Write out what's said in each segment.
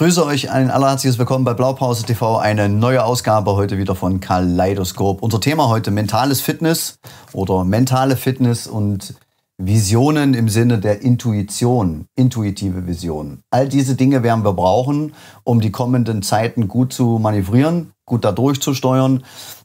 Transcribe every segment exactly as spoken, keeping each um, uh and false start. grüße euch ein allerherzliches Willkommen bei Blaupause T V, eine neue Ausgabe heute wieder von Kaleidoskop. Unser Thema heute: mentales Fitness oder mentale Fitness und Visionen im Sinne der Intuition, intuitive Visionen. All diese Dinge werden wir brauchen, um die kommenden Zeiten gut zu manövrieren, gut da durchzusteuern.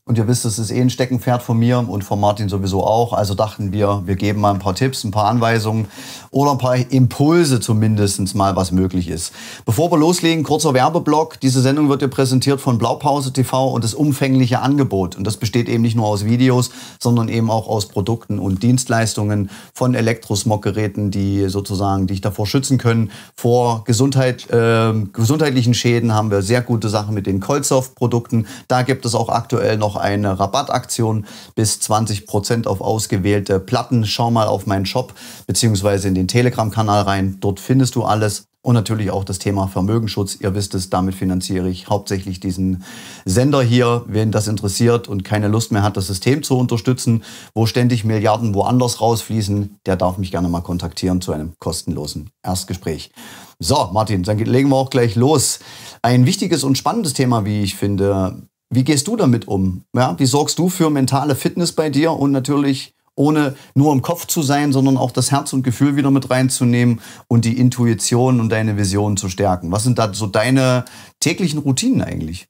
Und ihr wisst, das ist eh ein Steckenpferd von mir und von Martin sowieso auch. Also dachten wir, wir geben mal ein paar Tipps, ein paar Anweisungen oder ein paar Impulse zumindest mal, was möglich ist. Bevor wir loslegen, kurzer Werbeblock. Diese Sendung wird dir präsentiert von Blaupause T V und das umfängliche Angebot. Und das besteht eben nicht nur aus Videos, sondern eben auch aus Produkten und Dienstleistungen von Elektrosmoggeräten, die sozusagen dich davor schützen können. Vor Gesundheit, äh, gesundheitlichen Schäden haben wir sehr gute Sachen mit den Kolzov-Produkten. Da gibt es auch aktuell noch eine Rabattaktion bis zwanzig Prozent auf ausgewählte Platten. Schau mal auf meinen Shop bzw. in den Telegram-Kanal rein. Dort findest du alles. Und natürlich auch das Thema Vermögensschutz. Ihr wisst es, damit finanziere ich hauptsächlich diesen Sender hier. Wen das interessiert und keine Lust mehr hat, das System zu unterstützen, wo ständig Milliarden woanders rausfließen, der darf mich gerne mal kontaktieren zu einem kostenlosen Erstgespräch. So, Martin, dann legen wir auch gleich los. Ein wichtiges und spannendes Thema, wie ich finde. Wie gehst du damit um? Ja, wie sorgst du für mentale Fitness bei dir? Und natürlich ohne nur im Kopf zu sein, sondern auch das Herz und Gefühl wieder mit reinzunehmen und die Intuition und deine Vision zu stärken. Was sind da so deine täglichen Routinen eigentlich?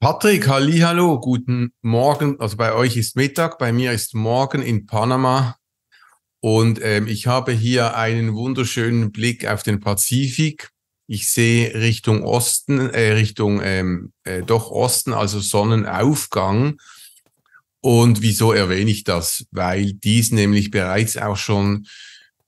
Patrick, hallihallo, guten Morgen. Also bei euch ist Mittag, bei mir ist Morgen in Panama. Und ähm, ich habe hier einen wunderschönen Blick auf den Pazifik. Ich sehe Richtung Osten, äh, Richtung ähm, äh, doch Osten, also Sonnenaufgang. Und wieso erwähne ich das? Weil dies nämlich bereits auch schon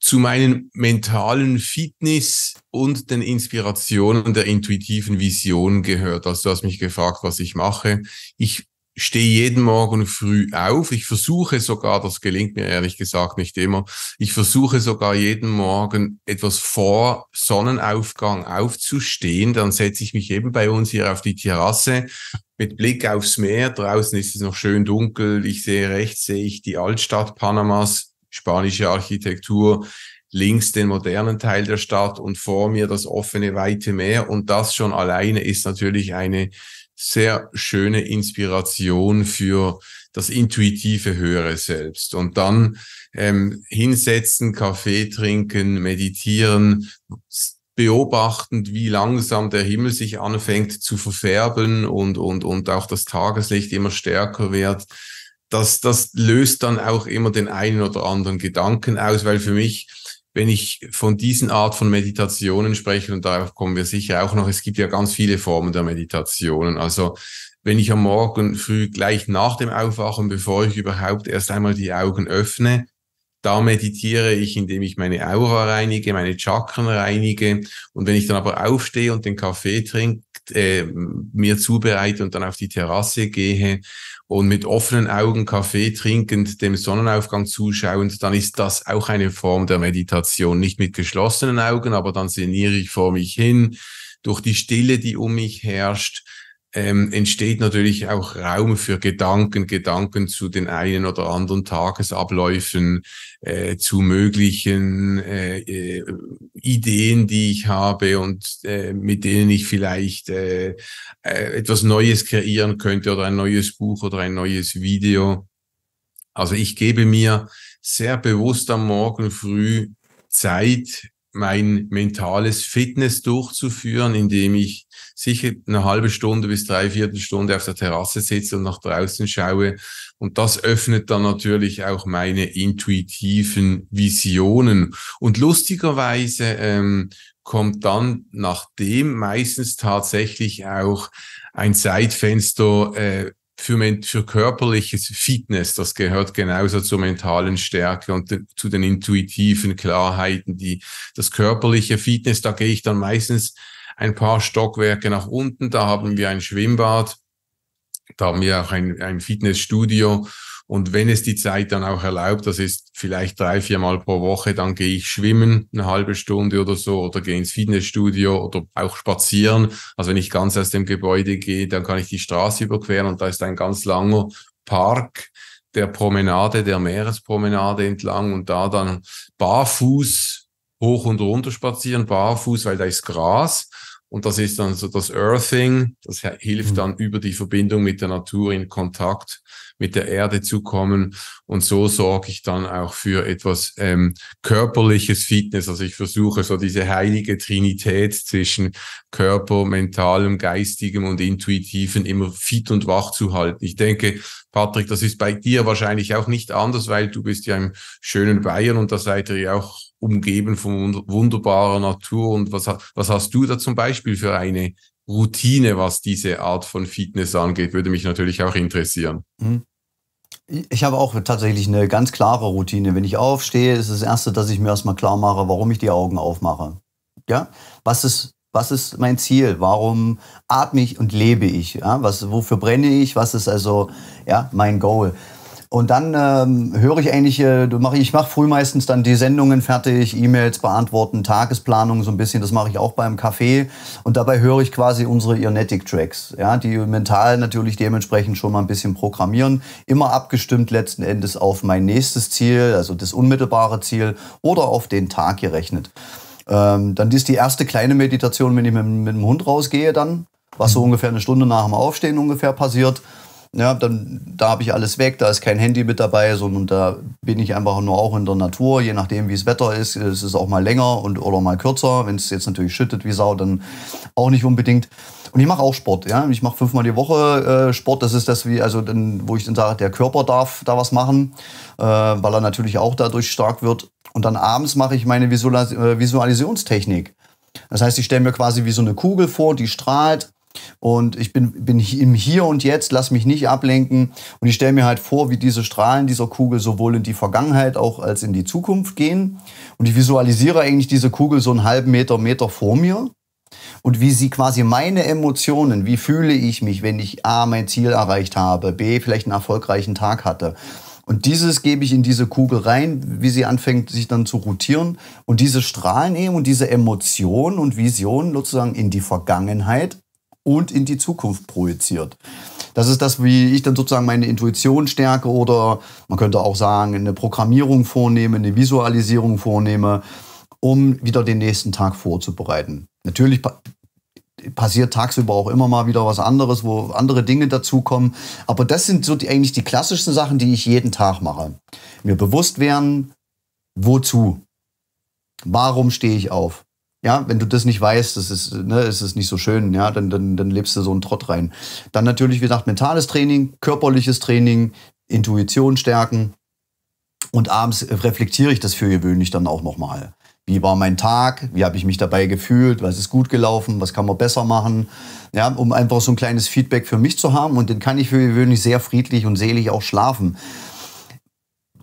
zu meinen mentalen Fitness und den Inspirationen der intuitiven Vision gehört. Also du hast mich gefragt, was ich mache. Ich stehe jeden Morgen früh auf. Ich versuche sogar, das gelingt mir ehrlich gesagt nicht immer, ich versuche sogar jeden Morgen etwas vor Sonnenaufgang aufzustehen. Dann setze ich mich eben bei uns hier auf die Terrasse mit Blick aufs Meer. Draußen ist es noch schön dunkel. Ich sehe rechts, sehe ich die Altstadt Panamas, spanische Architektur, links den modernen Teil der Stadt und vor mir das offene, weite Meer. Und das schon alleine ist natürlich eine sehr schöne Inspiration für das intuitive Höhere Selbst. Und dann ähm, hinsetzen, Kaffee trinken, meditieren, beobachtend, wie langsam der Himmel sich anfängt zu verfärben und und und auch das Tageslicht immer stärker wird. Das, das löst dann auch immer den einen oder anderen Gedanken aus, weil für mich, wenn ich von diesen Art von Meditationen spreche, und darauf kommen wir sicher auch noch, es gibt ja ganz viele Formen der Meditationen. Also wenn ich am Morgen früh gleich nach dem Aufwachen, bevor ich überhaupt erst einmal die Augen öffne, da meditiere ich, indem ich meine Aura reinige, meine Chakren reinige. Und wenn ich dann aber aufstehe und den Kaffee trinke, äh, mir zubereite und dann auf die Terrasse gehe, und mit offenen Augen Kaffee trinkend, dem Sonnenaufgang zuschauend, dann ist das auch eine Form der Meditation. Nicht mit geschlossenen Augen, aber dann sinniere ich vor mich hin. Durch die Stille, die um mich herrscht, ähm, entsteht natürlich auch Raum für Gedanken, Gedanken zu den einen oder anderen Tagesabläufen, äh, zu möglichen äh, äh, Ideen, die ich habe und äh, mit denen ich vielleicht äh, äh, etwas Neues kreieren könnte oder ein neues Buch oder ein neues Video. Also ich gebe mir sehr bewusst am Morgen früh Zeit, mein mentales Fitness durchzuführen, indem ich sicher eine halbe Stunde bis dreiviertel Stunde auf der Terrasse sitze und nach draußen schaue. Und das öffnet dann natürlich auch meine intuitiven Visionen. Und lustigerweise ähm, kommt dann nach dem meistens tatsächlich auch ein Zeitfenster äh, für, für körperliches Fitness. Das gehört genauso zur mentalen Stärke und de, zu den intuitiven Klarheiten. Die, das körperliche Fitness, da gehe ich dann meistens ein paar Stockwerke nach unten. Da haben wir ein Schwimmbad, da haben wir auch ein, ein Fitnessstudio. Und wenn es die Zeit dann auch erlaubt, das ist vielleicht drei, vier Mal pro Woche, dann gehe ich schwimmen, eine halbe Stunde oder so, oder gehe ins Fitnessstudio oder auch spazieren. Also wenn ich ganz aus dem Gebäude gehe, dann kann ich die Straße überqueren und da ist ein ganz langer Park der Promenade, der Meerespromenade entlang und da dann barfuß hoch und runter spazieren, barfuß, weil da ist Gras. Und das ist dann so das Earthing, das hilft dann über die Verbindung mit der Natur in Kontakt mit der Erde zu kommen. Und so sorge ich dann auch für etwas ähm, körperliches Fitness. Also ich versuche so diese heilige Trinität zwischen Körper, Mentalem, Geistigem und Intuitiven immer fit und wach zu halten. Ich denke, Patrick, das ist bei dir wahrscheinlich auch nicht anders, weil du bist ja im schönen Bayern und da seid ihr ja auch umgeben von wunderbarer Natur. Und was, was hast du da zum Beispiel für eine Routine, was diese Art von Fitness angeht? Würde mich natürlich auch interessieren. Ich habe auch tatsächlich eine ganz klare Routine. Wenn ich aufstehe, ist das Erste, dass ich mir erstmal klar mache, warum ich die Augen aufmache. Ja? Was ist, was ist mein Ziel? Warum atme ich und lebe ich? Ja? Was, wofür brenne ich? Was ist also ja, mein Goal? Und dann ähm, höre ich eigentlich, äh, ich mache früh meistens dann die Sendungen fertig, E-Mails beantworten, Tagesplanung so ein bisschen, das mache ich auch beim Kaffee. Und dabei höre ich quasi unsere Ionetic-Tracks, ja, die mental natürlich dementsprechend schon mal ein bisschen programmieren. Immer abgestimmt letzten Endes auf mein nächstes Ziel, also das unmittelbare Ziel oder auf den Tag gerechnet. Ähm, dann ist die erste kleine Meditation, wenn ich mit, mit dem Hund rausgehe dann, was so ungefähr eine Stunde nach dem Aufstehen ungefähr passiert. Ja, dann, da habe ich alles weg, da ist kein Handy mit dabei, sondern da bin ich einfach nur auch in der Natur, je nachdem wie das Wetter ist, es ist auch mal länger und oder mal kürzer, wenn es jetzt natürlich schüttet wie Sau, dann auch nicht unbedingt. Und ich mache auch Sport, ja, ich mache fünfmal die Woche äh, Sport, das ist das, wie, also dann, wo ich dann sage, der Körper darf da was machen, äh, weil er natürlich auch dadurch stark wird. Und dann abends mache ich meine Visualis äh, Visualisationstechnik, das heißt, ich stelle mir quasi wie so eine Kugel vor, die strahlt. Und ich bin, bin im Hier und Jetzt, lass mich nicht ablenken. Und ich stelle mir halt vor, wie diese Strahlen dieser Kugel sowohl in die Vergangenheit auch als in die Zukunft gehen. Und ich visualisiere eigentlich diese Kugel so einen halben Meter, Meter vor mir. Und wie sie quasi meine Emotionen, wie fühle ich mich, wenn ich A, mein Ziel erreicht habe, B, vielleicht einen erfolgreichen Tag hatte. Und dieses gebe ich in diese Kugel rein, wie sie anfängt, sich dann zu rotieren. Und diese Strahlen eben und diese Emotionen und Visionen sozusagen in die Vergangenheit und in die Zukunft projiziert. Das ist das, wie ich dann sozusagen meine Intuition stärke oder man könnte auch sagen, eine Programmierung vornehme, eine Visualisierung vornehme, um wieder den nächsten Tag vorzubereiten. Natürlich pa- passiert tagsüber auch immer mal wieder was anderes, wo andere Dinge dazukommen, aber das sind so die, eigentlich die klassischsten Sachen, die ich jeden Tag mache. Mir bewusst werden, wozu, warum stehe ich auf? Ja, wenn du das nicht weißt, das ist, ne, ist es nicht so schön, ja, dann, dann, dann lebst du so einen Trott rein. Dann natürlich, wie gesagt, mentales Training, körperliches Training, Intuition stärken. Und abends reflektiere ich das für gewöhnlich dann auch nochmal. Wie war mein Tag? Wie habe ich mich dabei gefühlt? Was ist gut gelaufen? Was kann man besser machen? Ja, um einfach so ein kleines Feedback für mich zu haben. Und dann kann ich für gewöhnlich sehr friedlich und selig auch schlafen.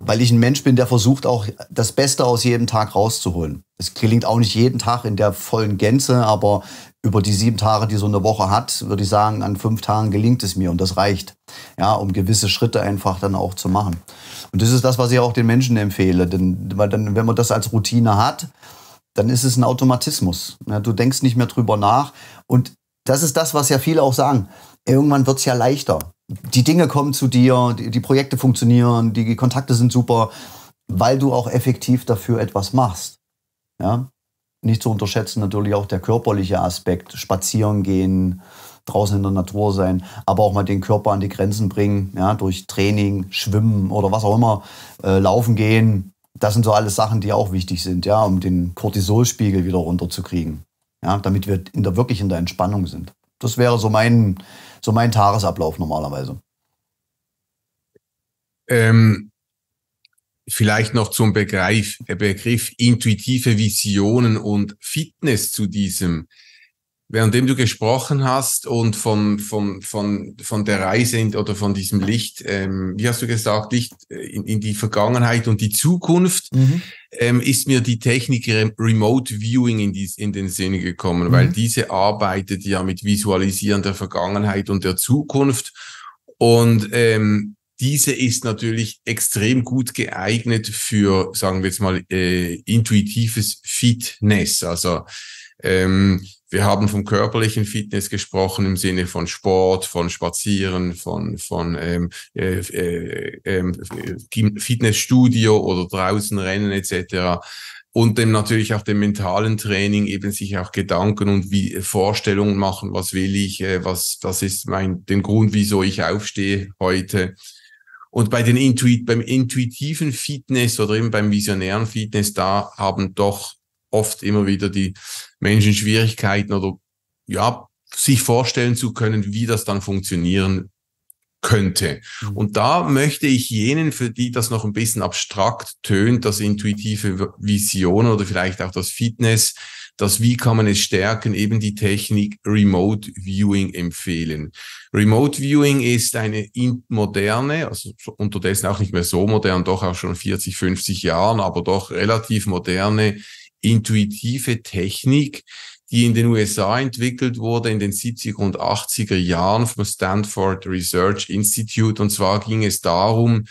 Weil ich ein Mensch bin, der versucht auch das Beste aus jedem Tag rauszuholen. Es gelingt auch nicht jeden Tag in der vollen Gänze, aber über die sieben Tage, die so eine Woche hat, würde ich sagen, an fünf Tagen gelingt es mir und das reicht, ja, um gewisse Schritte einfach dann auch zu machen. Und das ist das, was ich auch den Menschen empfehle, denn weil dann, wenn man das als Routine hat, dann ist es ein Automatismus. Ja, du denkst nicht mehr drüber nach und das ist das, was ja viele auch sagen. Irgendwann wird es ja leichter. Die Dinge kommen zu dir, die, die Projekte funktionieren, die, die Kontakte sind super, weil du auch effektiv dafür etwas machst. Ja? Nicht zu unterschätzen natürlich auch der körperliche Aspekt, spazieren gehen, draußen in der Natur sein, aber auch mal den Körper an die Grenzen bringen, ja? Durch Training, Schwimmen oder was auch immer, äh, laufen gehen. Das sind so alles Sachen, die auch wichtig sind, ja? Um den Cortisolspiegel wieder runterzukriegen, ja? Damit wir in der, wirklich in der Entspannung sind. Das wäre so mein, so mein Tagesablauf normalerweise. Ähm, vielleicht noch zum Begriff, der Begriff intuitive Visionen und Fitness zu diesem. Währenddem du gesprochen hast und von, von, von, von der Reise oder von diesem Licht, ähm, wie hast du gesagt, Licht in, in die Vergangenheit und die Zukunft, mhm. ähm, ist mir die Technik Remote Viewing in, die, in den Sinn gekommen, mhm. weil diese arbeitet ja mit Visualisieren der Vergangenheit und der Zukunft und ähm, diese ist natürlich extrem gut geeignet für, sagen wir jetzt mal, äh, intuitives Fitness, also ähm, wir haben vom körperlichen Fitness gesprochen im Sinne von Sport, von Spazieren, von, von ähm, äh, äh, äh, Fitnessstudio oder draußen Rennen et cetera. und dem natürlich auch dem mentalen Training eben sich auch Gedanken und wie Vorstellungen machen, was will ich, was das ist mein den Grund, wieso ich aufstehe heute. Und bei den Intuit, beim intuitiven Fitness oder eben beim visionären Fitness, da haben doch oft immer wieder die Menschen Schwierigkeiten oder ja, sich vorstellen zu können, wie das dann funktionieren könnte. Und da möchte ich jenen, für die das noch ein bisschen abstrakt tönt, das intuitive Vision oder vielleicht auch das Fitness, das wie kann man es stärken, eben die Technik Remote Viewing empfehlen. Remote Viewing ist eine moderne, also unterdessen auch nicht mehr so modern, doch auch schon vierzig, fünfzig Jahren, aber doch relativ moderne, intuitive Technik, die in den U S A entwickelt wurde in den siebziger und achtziger Jahren vom Stanford Research Institute. Und zwar ging es darum,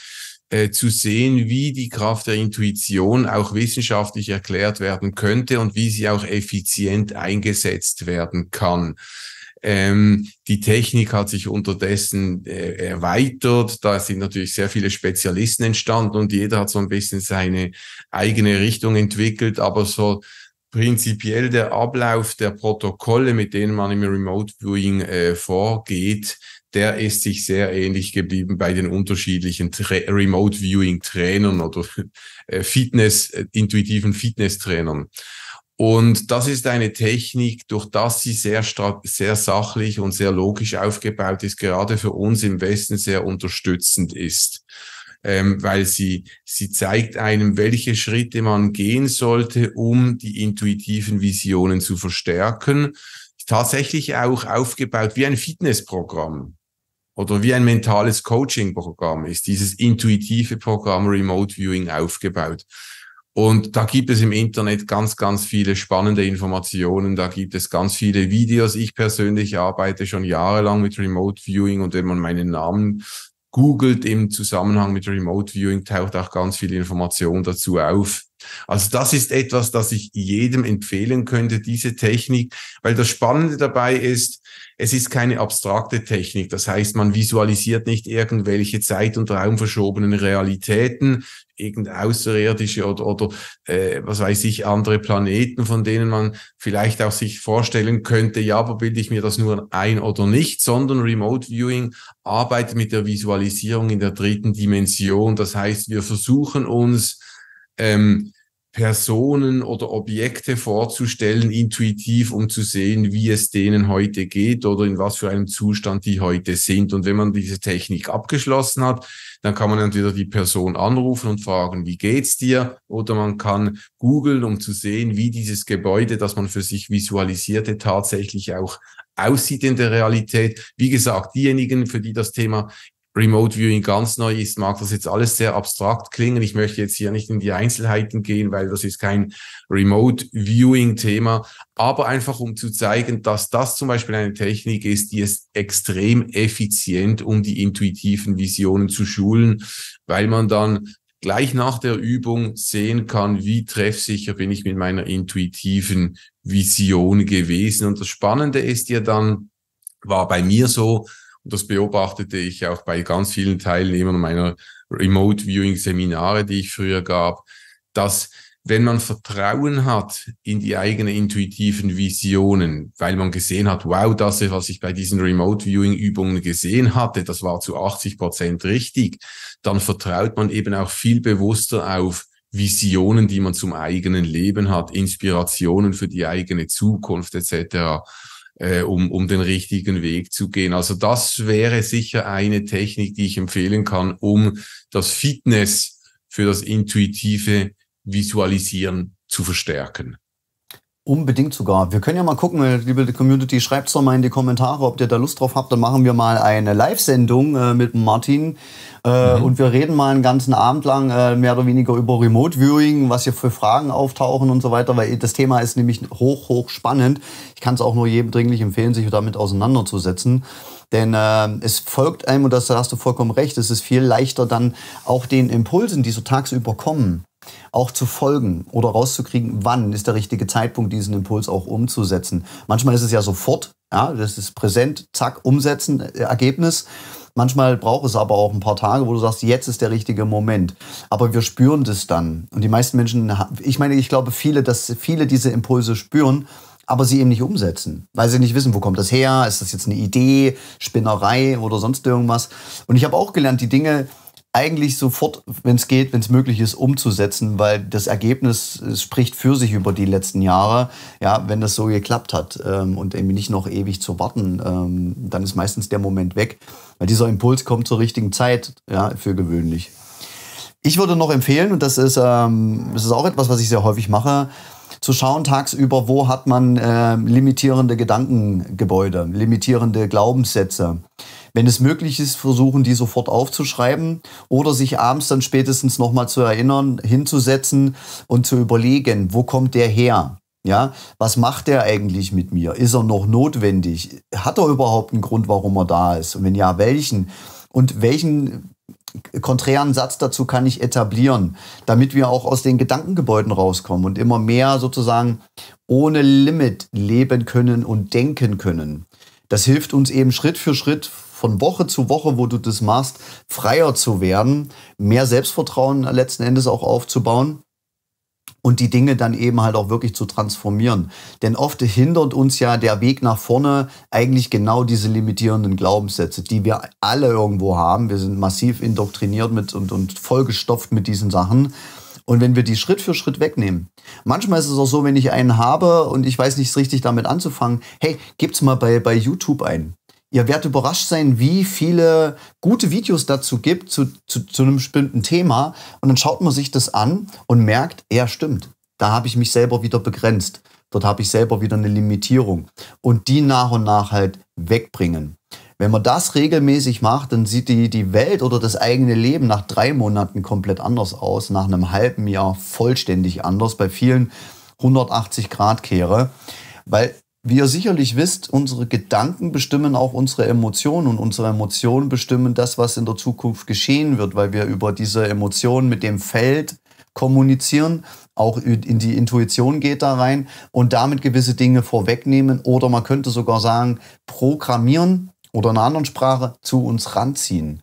äh, zu sehen, wie die Kraft der Intuition auch wissenschaftlich erklärt werden könnte und wie sie auch effizient eingesetzt werden kann. Ähm, die Technik hat sich unterdessen äh, erweitert, da sind natürlich sehr viele Spezialisten entstanden und jeder hat so ein bisschen seine eigene Richtung entwickelt, aber so prinzipiell der Ablauf der Protokolle, mit denen man im Remote Viewing äh, vorgeht, der ist sich sehr ähnlich geblieben bei den unterschiedlichen Tra Remote Viewing Trainern oder äh, Fitness, äh, intuitiven Fitness-Trainern. Und das ist eine Technik, durch das sie sehr, sehr sachlich und sehr logisch aufgebaut ist, gerade für uns im Westen sehr unterstützend ist. Ähm, weil sie, sie zeigt einem, welche Schritte man gehen sollte, um die intuitiven Visionen zu verstärken. Tatsächlich auch aufgebaut wie ein Fitnessprogramm oder wie ein mentales Coachingprogramm ist dieses intuitive Programm Remote Viewing aufgebaut. Und da gibt es im Internet ganz, ganz viele spannende Informationen, da gibt es ganz viele Videos. Ich persönlich arbeite schon jahrelang mit Remote Viewing und wenn man meinen Namen googelt im Zusammenhang mit Remote Viewing, taucht auch ganz viel Information dazu auf. Also das ist etwas, das ich jedem empfehlen könnte, diese Technik, weil das Spannende dabei ist, es ist keine abstrakte Technik. Das heißt, man visualisiert nicht irgendwelche zeit- und raumverschobenen Realitäten, irgendeine außerirdische oder, oder äh, was weiß ich, andere Planeten, von denen man vielleicht auch sich vorstellen könnte, ja, aber bilde ich mir das nur ein oder nicht, sondern Remote Viewing arbeitet mit der Visualisierung in der dritten Dimension. Das heißt, wir versuchen uns ähm, Personen oder Objekte vorzustellen, intuitiv, um zu sehen, wie es denen heute geht oder in was für einem Zustand die heute sind. Und wenn man diese Technik abgeschlossen hat, dann kann man entweder die Person anrufen und fragen, wie geht's dir? Oder man kann googeln, um zu sehen, wie dieses Gebäude, das man für sich visualisierte, tatsächlich auch aussieht in der Realität. Wie gesagt, diejenigen, für die das Thema Remote Viewing ganz neu ist, mag das jetzt alles sehr abstrakt klingen. Ich möchte jetzt hier nicht in die Einzelheiten gehen, weil das ist kein Remote Viewing Thema, aber einfach um zu zeigen, dass das zum Beispiel eine Technik ist, die ist extrem effizient, um die intuitiven Visionen zu schulen, weil man dann gleich nach der Übung sehen kann, wie treffsicher bin ich mit meiner intuitiven Vision gewesen. Und das Spannende ist ja dann, war bei mir so, und das beobachtete ich auch bei ganz vielen Teilnehmern meiner Remote-Viewing-Seminare, die ich früher gab, dass wenn man Vertrauen hat in die eigenen intuitiven Visionen, weil man gesehen hat, wow, das, was ich bei diesen Remote-Viewing-Übungen gesehen hatte, das war zu achtzig Prozent richtig, dann vertraut man eben auch viel bewusster auf Visionen, die man zum eigenen Leben hat, Inspirationen für die eigene Zukunft et cetera, Um, um den richtigen Weg zu gehen. Also das wäre sicher eine Technik, die ich empfehlen kann, um das Fitness für das intuitive Visualisieren zu verstärken. Unbedingt sogar. Wir können ja mal gucken, liebe Community, schreibt es doch mal in die Kommentare, ob ihr da Lust drauf habt. Dann machen wir mal eine Live-Sendung äh, mit Martin äh, mhm. und wir reden mal einen ganzen Abend lang äh, mehr oder weniger über Remote-Viewing, was hier für Fragen auftauchen und so weiter, weil das Thema ist nämlich hoch, hoch spannend. Ich kann es auch nur jedem dringlich empfehlen, sich damit auseinanderzusetzen. Denn äh, es folgt einem, und das, da hast du vollkommen recht, es ist viel leichter dann auch den Impulsen, die so tagsüber kommen, auch zu folgen oder rauszukriegen, wann ist der richtige Zeitpunkt, diesen Impuls auch umzusetzen. Manchmal ist es ja sofort, ja, das ist präsent, zack, umsetzen, Ergebnis. Manchmal braucht es aber auch ein paar Tage, wo du sagst, jetzt ist der richtige Moment. Aber wir spüren das dann. Und die meisten Menschen, ich meine, ich glaube viele, dass viele diese Impulse spüren, aber sie eben nicht umsetzen, weil sie nicht wissen, wo kommt das her? Ist das jetzt eine Idee, Spinnerei oder sonst irgendwas? Und ich habe auch gelernt, die Dinge eigentlich sofort, wenn es geht, wenn es möglich ist, umzusetzen, weil das Ergebnis spricht für sich über die letzten Jahre, ja, wenn das so geklappt hat ähm, und eben nicht noch ewig zu warten, ähm, dann ist meistens der Moment weg, weil dieser Impuls kommt zur richtigen Zeit, ja, für gewöhnlich. Ich würde noch empfehlen, und das ist, ähm, das ist auch etwas, was ich sehr häufig mache, zu schauen tagsüber, wo hat man äh, limitierende Gedankengebäude, limitierende Glaubenssätze. Wenn es möglich ist, versuchen, die sofort aufzuschreiben oder sich abends dann spätestens nochmal zu erinnern, hinzusetzen und zu überlegen, wo kommt der her? Ja, was macht der eigentlich mit mir? Ist er noch notwendig? Hat er überhaupt einen Grund, warum er da ist? Und wenn ja, welchen? Und welchen konträren Satz dazu kann ich etablieren, damit wir auch aus den Gedankengebäuden rauskommen und immer mehr sozusagen ohne Limit leben können und denken können. Das hilft uns eben Schritt für Schritt von Woche zu Woche, wo du das machst, freier zu werden, mehr Selbstvertrauen letzten Endes auch aufzubauen und die Dinge dann eben halt auch wirklich zu transformieren. Denn oft hindert uns ja der Weg nach vorne eigentlich genau diese limitierenden Glaubenssätze, die wir alle irgendwo haben. Wir sind massiv indoktriniert mit und, und vollgestopft mit diesen Sachen. Und wenn wir die Schritt für Schritt wegnehmen, manchmal ist es auch so, wenn ich einen habe und ich weiß nicht richtig damit anzufangen, hey, gibt's mal bei, bei YouTube ein. Ihr werdet überrascht sein, wie viele gute Videos dazu gibt, zu, zu, zu einem bestimmten Thema. Und dann schaut man sich das an und merkt, ja, stimmt, da habe ich mich selber wieder begrenzt. Dort habe ich selber wieder eine Limitierung. Und die nach und nach halt wegbringen. Wenn man das regelmäßig macht, dann sieht die, die Welt oder das eigene Leben nach drei Monaten komplett anders aus. Nach einem halben Jahr vollständig anders. Bei vielen hundertachtzig Grad Kehre. Weil... Wie ihr sicherlich wisst, unsere Gedanken bestimmen auch unsere Emotionen und unsere Emotionen bestimmen das, was in der Zukunft geschehen wird, weil wir über diese Emotionen mit dem Feld kommunizieren, auch in die Intuition geht da rein und damit gewisse Dinge vorwegnehmen oder man könnte sogar sagen, programmieren oder in einer anderen Sprache zu uns ranziehen.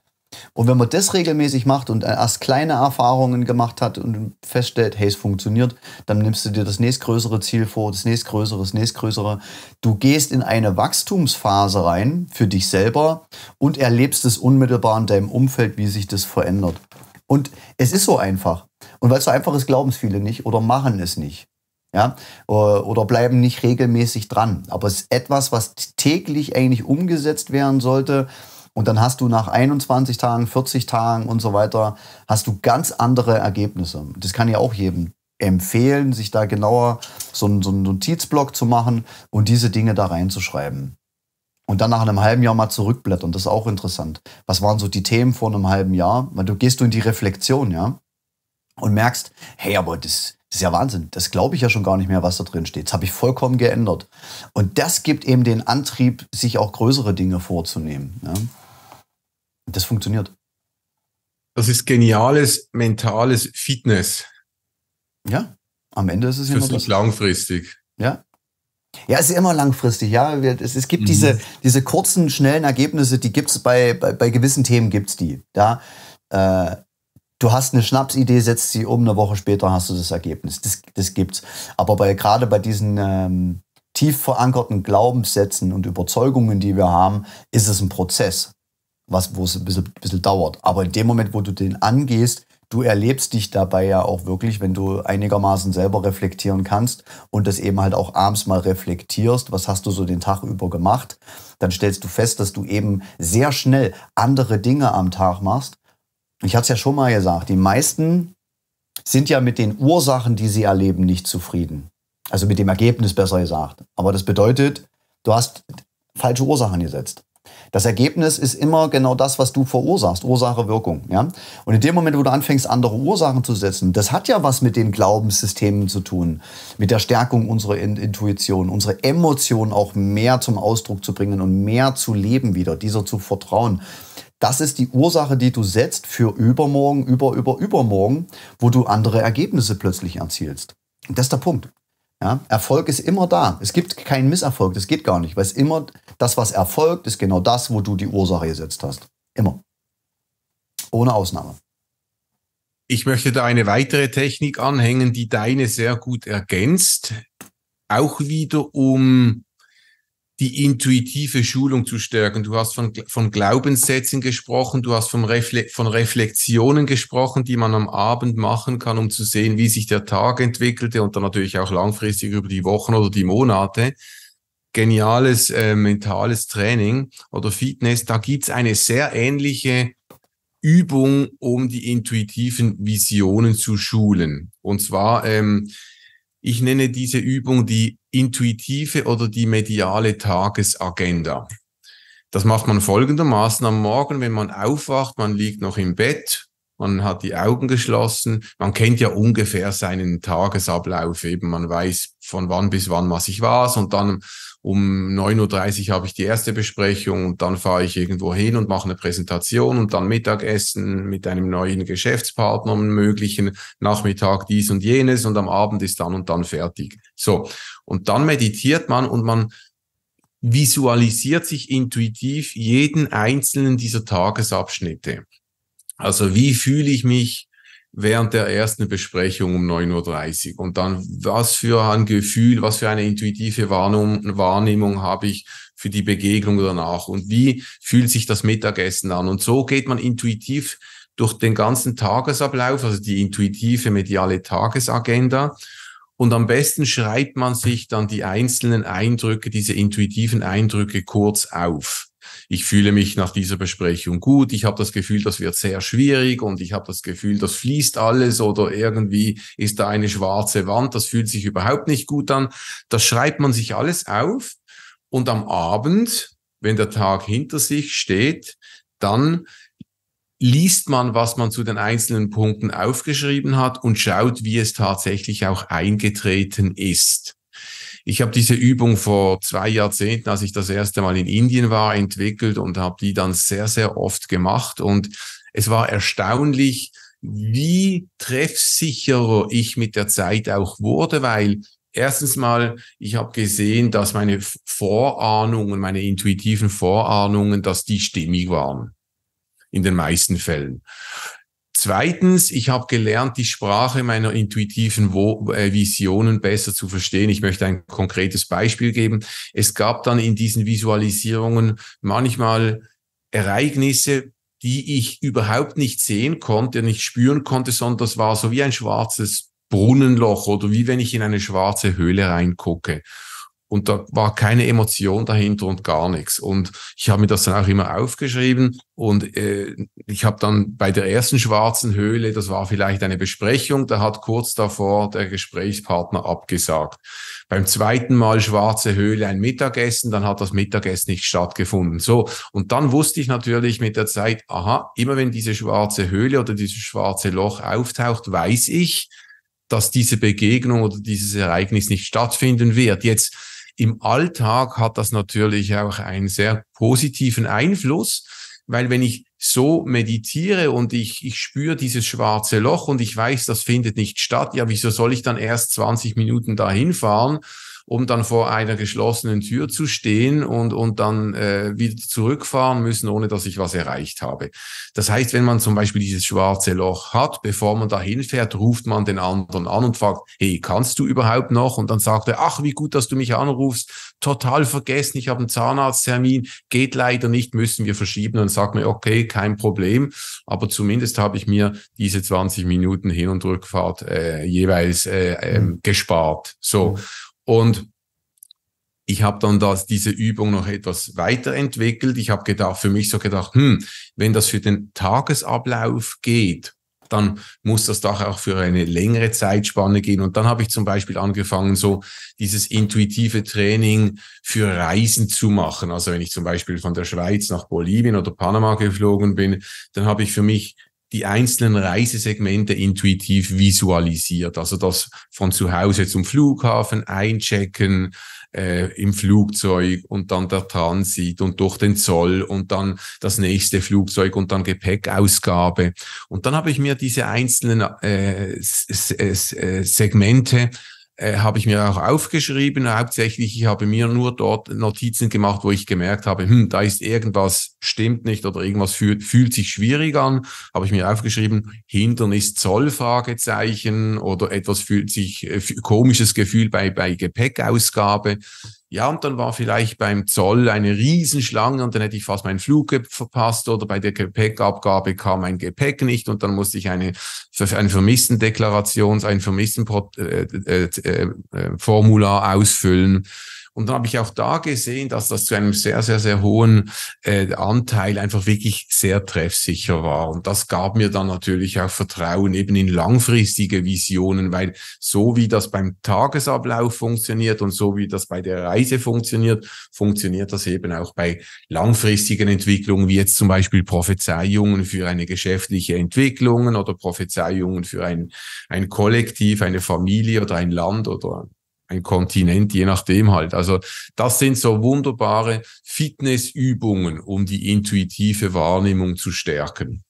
Und wenn man das regelmäßig macht und erst kleine Erfahrungen gemacht hat und feststellt, hey, es funktioniert, dann nimmst du dir das nächstgrößere Ziel vor, das nächstgrößere, das nächstgrößere. Du gehst in eine Wachstumsphase rein für dich selber und erlebst es unmittelbar in deinem Umfeld, wie sich das verändert. Und es ist so einfach. Und weil es so einfach ist, glauben es viele nicht oder machen es nicht. Ja? Oder bleiben nicht regelmäßig dran. Aber es ist etwas, was täglich eigentlich umgesetzt werden sollte. Und dann hast du nach einundzwanzig Tagen, vierzig Tagen und so weiter, hast du ganz andere Ergebnisse. Das kann ja auch jedem empfehlen, sich da genauer so einen, so einen Notizblock zu machen und diese Dinge da reinzuschreiben. Und dann nach einem halben Jahr mal zurückblättern, das ist auch interessant. Was waren so die Themen vor einem halben Jahr? Weil du gehst du in die Reflexion, ja, und merkst, hey, aber das... Das ist ja Wahnsinn. Das glaube ich ja schon gar nicht mehr, was da drin steht. Das habe ich vollkommen geändert. Und das gibt eben den Antrieb, sich auch größere Dinge vorzunehmen. Ja? Das funktioniert. Das ist geniales mentales Fitness. Ja, am Ende ist es immer das. Langfristig. Ja. Ja, es ist immer langfristig, ja. Es, es gibt mhm. diese, diese kurzen, schnellen Ergebnisse, die gibt es bei, bei, bei gewissen Themen, gibt es die. Ja? Äh, Du hast eine Schnapsidee, setzt sie um, eine Woche später hast du das Ergebnis. Das, das gibt's. Aber bei, gerade bei diesen ähm, tief verankerten Glaubenssätzen und Überzeugungen, die wir haben, ist es ein Prozess, was, wo es ein bisschen, bisschen dauert. Aber in dem Moment, wo du den angehst, du erlebst dich dabei ja auch wirklich, wenn du einigermaßen selber reflektieren kannst und das eben halt auch abends mal reflektierst, was hast du so den Tag über gemacht, dann stellst du fest, dass du eben sehr schnell andere Dinge am Tag machst. Ich hatte es ja schon mal gesagt, die meisten sind ja mit den Ursachen, die sie erleben, nicht zufrieden. Also mit dem Ergebnis besser gesagt. Aber das bedeutet, du hast falsche Ursachen gesetzt. Das Ergebnis ist immer genau das, was du verursachst. Ursache, Wirkung. Ja? Und in dem Moment, wo du anfängst, andere Ursachen zu setzen, das hat ja was mit den Glaubenssystemen zu tun, mit der Stärkung unserer Intuition, unsere Emotionen auch mehr zum Ausdruck zu bringen und mehr zu leben wieder, dieser zu vertrauen. Das ist die Ursache, die du setzt für übermorgen, über, über, übermorgen, wo du andere Ergebnisse plötzlich erzielst. Das ist der Punkt. Ja? Erfolg ist immer da. Es gibt keinen Misserfolg. Das geht gar nicht, weil es immer das, was erfolgt, ist genau das, wo du die Ursache gesetzt hast. Immer. Ohne Ausnahme. Ich möchte da eine weitere Technik anhängen, die deine sehr gut ergänzt. Auch wieder, um die intuitive Schulung zu stärken. Du hast von, von Glaubenssätzen gesprochen, du hast von, Refle von Reflexionen gesprochen, die man am Abend machen kann, um zu sehen, wie sich der Tag entwickelte und dann natürlich auch langfristig über die Wochen oder die Monate. Geniales äh, mentales Training oder Fitness. Da gibt's eine sehr ähnliche Übung, um die intuitiven Visionen zu schulen. Und zwar, ähm, ich nenne diese Übung die intuitive oder die mediale Tagesagenda. Das macht man folgendermaßen am Morgen, wenn man aufwacht, man liegt noch im Bett, man hat die Augen geschlossen, man kennt ja ungefähr seinen Tagesablauf, eben man weiß von wann bis wann was ich was und dann um neun Uhr dreißig habe ich die erste Besprechung und dann fahre ich irgendwo hin und mache eine Präsentation und dann Mittagessen mit einem neuen Geschäftspartner, einem möglichen Nachmittag dies und jenes und am Abend ist dann und dann fertig. So, und dann meditiert man und man visualisiert sich intuitiv jeden einzelnen dieser Tagesabschnitte. Also wie fühle ich mich während der ersten Besprechung um neun Uhr dreißig und dann was für ein Gefühl, was für eine intuitive Wahrnehmung, Wahrnehmung habe ich für die Begegnung danach und wie fühlt sich das Mittagessen an. Und so geht man intuitiv durch den ganzen Tagesablauf, also die intuitive mediale Tagesagenda, und am besten schreibt man sich dann die einzelnen Eindrücke, diese intuitiven Eindrücke kurz auf. Ich fühle mich nach dieser Besprechung gut, ich habe das Gefühl, das wird sehr schwierig und ich habe das Gefühl, das fließt alles oder irgendwie ist da eine schwarze Wand, das fühlt sich überhaupt nicht gut an. Das schreibt man sich alles auf und am Abend, wenn der Tag hinter sich steht, dann liest man, was man zu den einzelnen Punkten aufgeschrieben hat und schaut, wie es tatsächlich auch eingetreten ist. Ich habe diese Übung vor zwei Jahrzehnten, als ich das erste Mal in Indien war, entwickelt und habe die dann sehr, sehr oft gemacht. Und es war erstaunlich, wie treffsicherer ich mit der Zeit auch wurde, weil erstens mal, ich habe gesehen, dass meine Vorahnungen, meine intuitiven Vorahnungen, dass die stimmig waren. In den meisten Fällen. Zweitens, ich habe gelernt, die Sprache meiner intuitiven Visionen besser zu verstehen. Ich möchte ein konkretes Beispiel geben. Es gab dann in diesen Visualisierungen manchmal Ereignisse, die ich überhaupt nicht sehen konnte, nicht spüren konnte, sondern das war so wie ein schwarzes Brunnenloch oder wie wenn ich in eine schwarze Höhle reingucke. Und da war keine Emotion dahinter und gar nichts. Und ich habe mir das dann auch immer aufgeschrieben. Und äh, ich habe dann bei der ersten schwarzen Höhle, das war vielleicht eine Besprechung, da hat kurz davor der Gesprächspartner abgesagt. Beim zweiten Mal schwarze Höhle, ein Mittagessen, dann hat das Mittagessen nicht stattgefunden. So, und dann wusste ich natürlich mit der Zeit, aha, immer wenn diese schwarze Höhle oder dieses schwarze Loch auftaucht, weiß ich, dass diese Begegnung oder dieses Ereignis nicht stattfinden wird. Jetzt im Alltag hat das natürlich auch einen sehr positiven Einfluss, weil wenn ich so meditiere und ich, ich spüre dieses schwarze Loch und ich weiß, das findet nicht statt, ja, wieso soll ich dann erst zwanzig Minuten dahin fahren, um dann vor einer geschlossenen Tür zu stehen und, und dann äh, wieder zurückfahren müssen, ohne dass ich was erreicht habe. Das heißt, wenn man zum Beispiel dieses schwarze Loch hat, bevor man dahin fährt, ruft man den anderen an und fragt, hey, kannst du überhaupt noch? Und dann sagt er, ach, wie gut, dass du mich anrufst, total vergessen, ich habe einen Zahnarzttermin, geht leider nicht, müssen wir verschieben. Und dann sagt man, okay, kein Problem, aber zumindest habe ich mir diese zwanzig Minuten Hin- und Rückfahrt äh, jeweils äh, ähm, gespart. So. Und ich habe dann das, diese Übung noch etwas weiterentwickelt. Ich habe gedacht, für mich so gedacht, hm, wenn das für den Tagesablauf geht, dann muss das doch auch für eine längere Zeitspanne gehen. Und dann habe ich zum Beispiel angefangen, so dieses intuitive Training für Reisen zu machen. Also wenn ich zum Beispiel von der Schweiz nach Bolivien oder Panama geflogen bin, dann habe ich für mich die einzelnen Reisesegmente intuitiv visualisiert. Also das von zu Hause zum Flughafen, einchecken äh, im Flugzeug und dann der Transit und durch den Zoll und dann das nächste Flugzeug und dann Gepäckausgabe. Und dann habe ich mir diese einzelnen äh, S S S Segmente äh, habe ich mir auch aufgeschrieben. Hauptsächlich, ich habe mir nur dort Notizen gemacht, wo ich gemerkt habe, hm, da ist irgendwas stimmt nicht oder irgendwas fühlt, fühlt sich schwierig an. Habe ich mir aufgeschrieben, Hindernis, Zoll, Fragezeichen oder etwas fühlt sich, äh, komisches Gefühl bei, bei Gepäckausgabe. Ja, und dann war vielleicht beim Zoll eine Riesenschlange und dann hätte ich fast meinen Flug verpasst oder bei der Gepäckabgabe kam mein Gepäck nicht und dann musste ich eine, eine Vermisstendeklarations-, ein Vermisstenformular ausfüllen. Und dann habe ich auch da gesehen, dass das zu einem sehr, sehr, sehr hohen äh, Anteil einfach wirklich sehr treffsicher war. Und das gab mir dann natürlich auch Vertrauen eben in langfristige Visionen, weil so wie das beim Tagesablauf funktioniert und so wie das bei der Reise funktioniert, funktioniert das eben auch bei langfristigen Entwicklungen, wie jetzt zum Beispiel Prophezeiungen für eine geschäftliche Entwicklung oder Prophezeiungen für ein, ein Kollektiv, eine Familie oder ein Land oder ein Kontinent, je nachdem halt. Also das sind so wunderbare Fitnessübungen, um die intuitive Wahrnehmung zu stärken.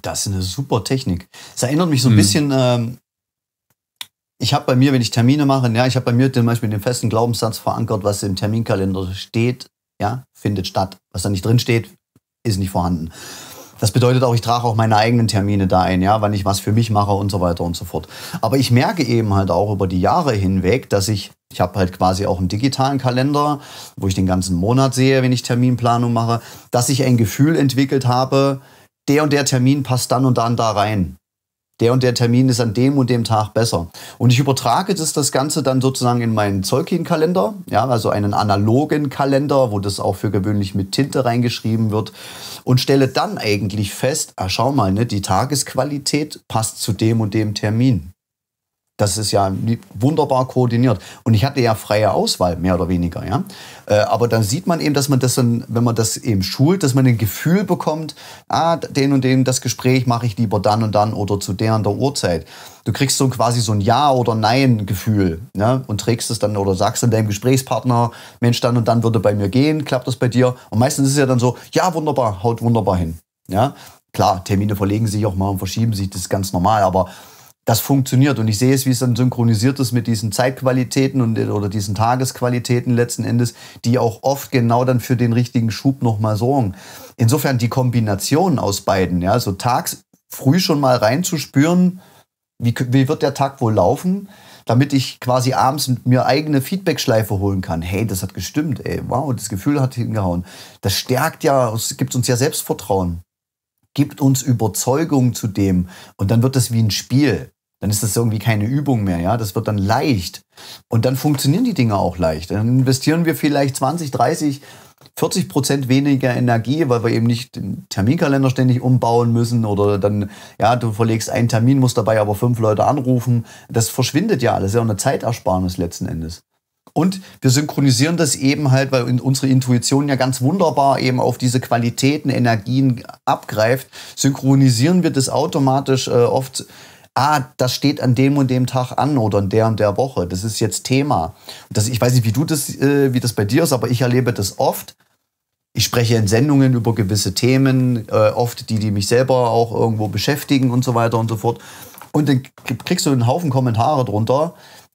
Das ist eine super Technik. Das erinnert mich so ein hm. bisschen, ähm, ich habe bei mir, wenn ich Termine mache, ja, ich habe bei mir zum Beispiel den festen Glaubenssatz verankert, was im Terminkalender steht, ja, findet statt. Was da nicht drin steht, ist nicht vorhanden. Das bedeutet auch, ich trage auch meine eigenen Termine da ein, ja, wann ich was für mich mache und so weiter und so fort. Aber ich merke eben halt auch über die Jahre hinweg, dass ich, ich habe halt quasi auch einen digitalen Kalender, wo ich den ganzen Monat sehe, wenn ich Terminplanung mache, dass ich ein Gefühl entwickelt habe, der und der Termin passt dann und dann da rein. Der und der Termin ist an dem und dem Tag besser. Und ich übertrage das, das Ganze dann sozusagen in meinen Zolkin-Kalender, ja, also einen analogen Kalender, wo das auch für gewöhnlich mit Tinte reingeschrieben wird und stelle dann eigentlich fest, ah, schau mal, ne, die Tagesqualität passt zu dem und dem Termin. Das ist ja wunderbar koordiniert. Und ich hatte ja freie Auswahl, mehr oder weniger, ja. Aber dann sieht man eben, dass man das dann, wenn man das eben schult, dass man ein Gefühl bekommt, ah, den und den, das Gespräch mache ich lieber dann und dann oder zu der und der Uhrzeit. Du kriegst so quasi so ein Ja- oder Nein-Gefühl, ne? Und trägst es dann oder sagst dann deinem Gesprächspartner, Mensch, dann und dann würde bei mir gehen, klappt das bei dir? Und meistens ist es ja dann so, ja, wunderbar, haut wunderbar hin, ja. Klar, Termine verlegen sich auch mal und verschieben sich, das ist ganz normal, aber das funktioniert und ich sehe es, wie es dann synchronisiert ist mit diesen Zeitqualitäten und, oder diesen Tagesqualitäten letzten Endes, die auch oft genau dann für den richtigen Schub nochmal sorgen. Insofern die Kombination aus beiden, ja, so tags früh schon mal reinzuspüren, wie, wie wird der Tag wohl laufen, damit ich quasi abends mir eigene Feedbackschleife holen kann. Hey, das hat gestimmt, ey, wow, das Gefühl hat hingehauen. Das stärkt ja, es gibt uns ja Selbstvertrauen, gibt uns Überzeugung zu dem und dann wird das wie ein Spiel. Dann ist das irgendwie keine Übung mehr, ja. Das wird dann leicht. Und dann funktionieren die Dinge auch leicht. Dann investieren wir vielleicht zwanzig, dreißig, vierzig Prozent weniger Energie, weil wir eben nicht den Terminkalender ständig umbauen müssen oder dann, ja, du verlegst einen Termin, musst dabei aber fünf Leute anrufen. Das verschwindet ja alles. Das ist ja auch eine Zeitersparnis letzten Endes. Und wir synchronisieren das eben halt, weil unsere Intuition ja ganz wunderbar eben auf diese Qualitäten, Energien abgreift, synchronisieren wir das automatisch äh, oft. Ah, das steht an dem und dem Tag an oder an der und der Woche. Das ist jetzt Thema. Das, ich weiß nicht, wie du das, äh, wie das bei dir ist, aber ich erlebe das oft. Ich spreche in Sendungen über gewisse Themen, äh, oft die, die mich selber auch irgendwo beschäftigen und so weiter und so fort. Und dann kriegst du einen Haufen Kommentare drunter.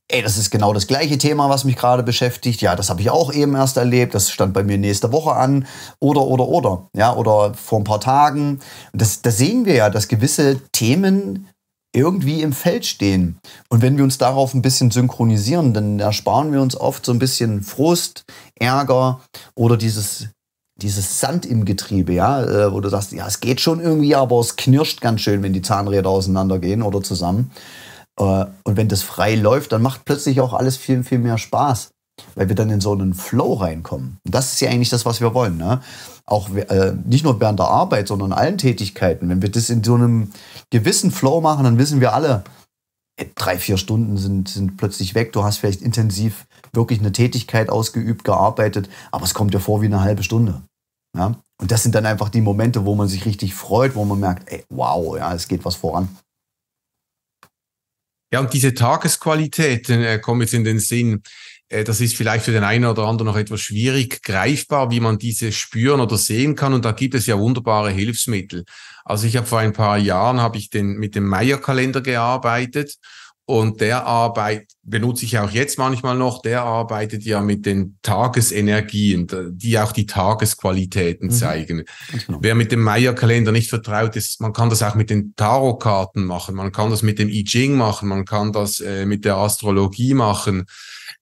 Ey, das ist genau das gleiche Thema, was mich gerade beschäftigt. Ja, das habe ich auch eben erst erlebt. Das stand bei mir nächste Woche an. Oder, oder, oder. Ja, oder vor ein paar Tagen. Das, das sehen wir ja, dass gewisse Themen irgendwie im Feld stehen. Und wenn wir uns darauf ein bisschen synchronisieren, dann ersparen wir uns oft so ein bisschen Frust, Ärger oder dieses, dieses Sand im Getriebe, ja, wo du sagst, ja, es geht schon irgendwie, aber es knirscht ganz schön, wenn die Zahnräder auseinandergehen oder zusammen. Und wenn das frei läuft, dann macht plötzlich auch alles viel, viel mehr Spaß, weil wir dann in so einen Flow reinkommen. Und das ist ja eigentlich das, was wir wollen, ne? Auch äh, nicht nur während der Arbeit, sondern in allen Tätigkeiten. Wenn wir das in so einem gewissen Flow machen, dann wissen wir alle, drei, vier Stunden sind, sind plötzlich weg. Du hast vielleicht intensiv wirklich eine Tätigkeit ausgeübt, gearbeitet, aber es kommt dir vor wie eine halbe Stunde. Ja? Und das sind dann einfach die Momente, wo man sich richtig freut, wo man merkt, ey, wow, ja, es geht was voran. Ja, und diese Tagesqualität äh, kommt jetzt in den Sinn. Das ist vielleicht für den einen oder anderen noch etwas schwierig greifbar, wie man diese spüren oder sehen kann. Und da gibt es ja wunderbare Hilfsmittel. Also ich habe vor ein paar Jahren habe ich den, mit dem Maya-Kalender gearbeitet und der arbeitet benutze ich ja auch jetzt manchmal noch, der arbeitet ja mit den Tagesenergien, die auch die Tagesqualitäten mhm. zeigen. Genau. Wer mit dem Maya-Kalender nicht vertraut ist, man kann das auch mit den Tarotkarten machen, man kann das mit dem I Ching machen, man kann das äh, mit der Astrologie machen,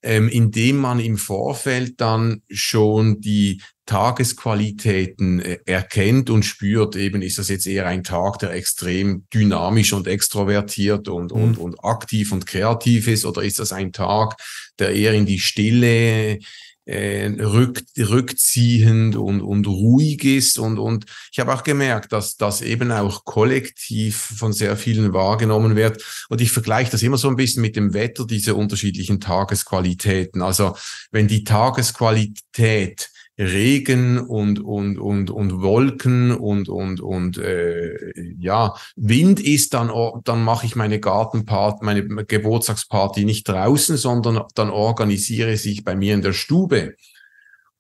ähm, indem man im Vorfeld dann schon die Tagesqualitäten erkennt und spürt, eben ist das jetzt eher ein Tag, der extrem dynamisch und extrovertiert und, mhm. und, und aktiv und kreativ ist, oder ist das ein Tag, der eher in die Stille äh, rück, rückziehend und, und ruhig ist. Und, und ich habe auch gemerkt, dass das eben auch kollektiv von sehr vielen wahrgenommen wird. Und ich vergleiche das immer so ein bisschen mit dem Wetter, diese unterschiedlichen Tagesqualitäten. Also wenn die Tagesqualität Regen und und und und Wolken und und und äh, ja Wind ist, dann dann mache ich meine Gartenparty, meine Geburtstagsparty nicht draußen, sondern dann organisiere ich bei mir in der Stube.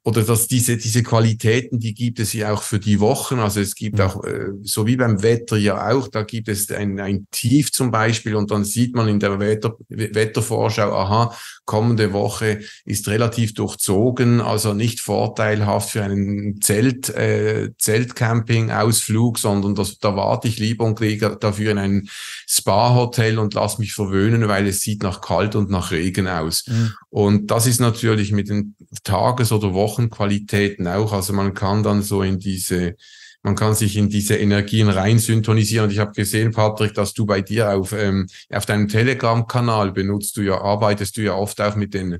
Oder dass diese diese Qualitäten, die gibt es ja auch für die Wochen. Also es gibt auch, so wie beim Wetter ja auch, da gibt es ein, ein Tief zum Beispiel, und dann sieht man in der Wetter, Wettervorschau, aha, kommende Woche ist relativ durchzogen, also nicht vorteilhaft für einen Zelt, äh, Zeltcamping-Ausflug, sondern das, da warte ich lieber und kriege dafür in ein Spa-Hotel und lasse mich verwöhnen, weil es sieht nach kalt und nach Regen aus. Mhm. Und das ist natürlich mit den Tages- oder Wochen Qualitäten auch, also man kann dann so in diese, man kann sich in diese Energien rein syntonisieren. Und ich habe gesehen, Patrick, dass du bei dir auf ähm, auf deinem Telegram-Kanal benutzt du ja, arbeitest du ja oft auch mit den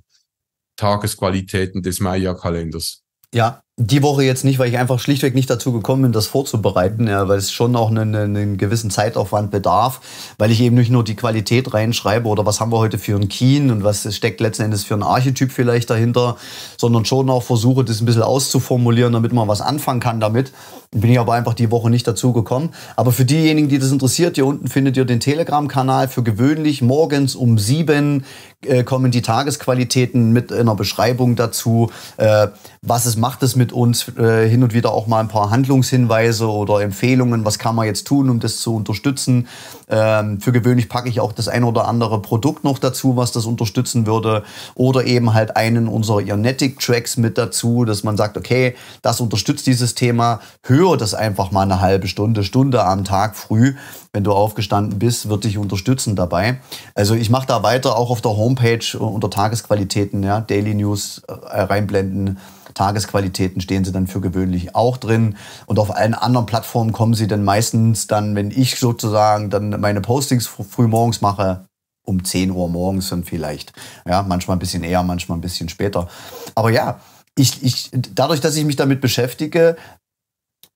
Tagesqualitäten des Maya-Kalenders. Ja, die Woche jetzt nicht, weil ich einfach schlichtweg nicht dazu gekommen bin, das vorzubereiten, ja, weil es schon auch einen, einen gewissen Zeitaufwand bedarf, weil ich eben nicht nur die Qualität reinschreibe oder was haben wir heute für einen Keen und was steckt letzten Endes für einen Archetyp vielleicht dahinter, sondern schon auch versuche, das ein bisschen auszuformulieren, damit man was anfangen kann damit. Bin ich aber einfach die Woche nicht dazu gekommen. Aber für diejenigen, die das interessiert, hier unten findet ihr den Telegram-Kanal. Für gewöhnlich morgens um sieben äh, kommen die Tagesqualitäten mit einer Beschreibung dazu, äh, was es macht es mit uns, äh, hin und wieder auch mal ein paar Handlungshinweise oder Empfehlungen, was kann man jetzt tun, um das zu unterstützen. Ähm, für gewöhnlich packe ich auch das ein oder andere Produkt noch dazu, was das unterstützen würde, oder eben halt einen unserer Ionetic-Tracks mit dazu, dass man sagt, okay, das unterstützt dieses Thema, höre das einfach mal eine halbe Stunde, Stunde am Tag früh, wenn du aufgestanden bist, wird dich unterstützen dabei. Also ich mache da weiter, auch auf der Homepage unter Tagesqualitäten, ja, Daily News äh, reinblenden, Tagesqualitäten stehen sie dann für gewöhnlich auch drin. Und auf allen anderen Plattformen kommen sie dann meistens dann, wenn ich sozusagen dann meine Postings fr früh morgens mache, um zehn Uhr morgens dann vielleicht. Ja, manchmal ein bisschen eher, manchmal ein bisschen später. Aber ja, ich, ich, dadurch, dass ich mich damit beschäftige,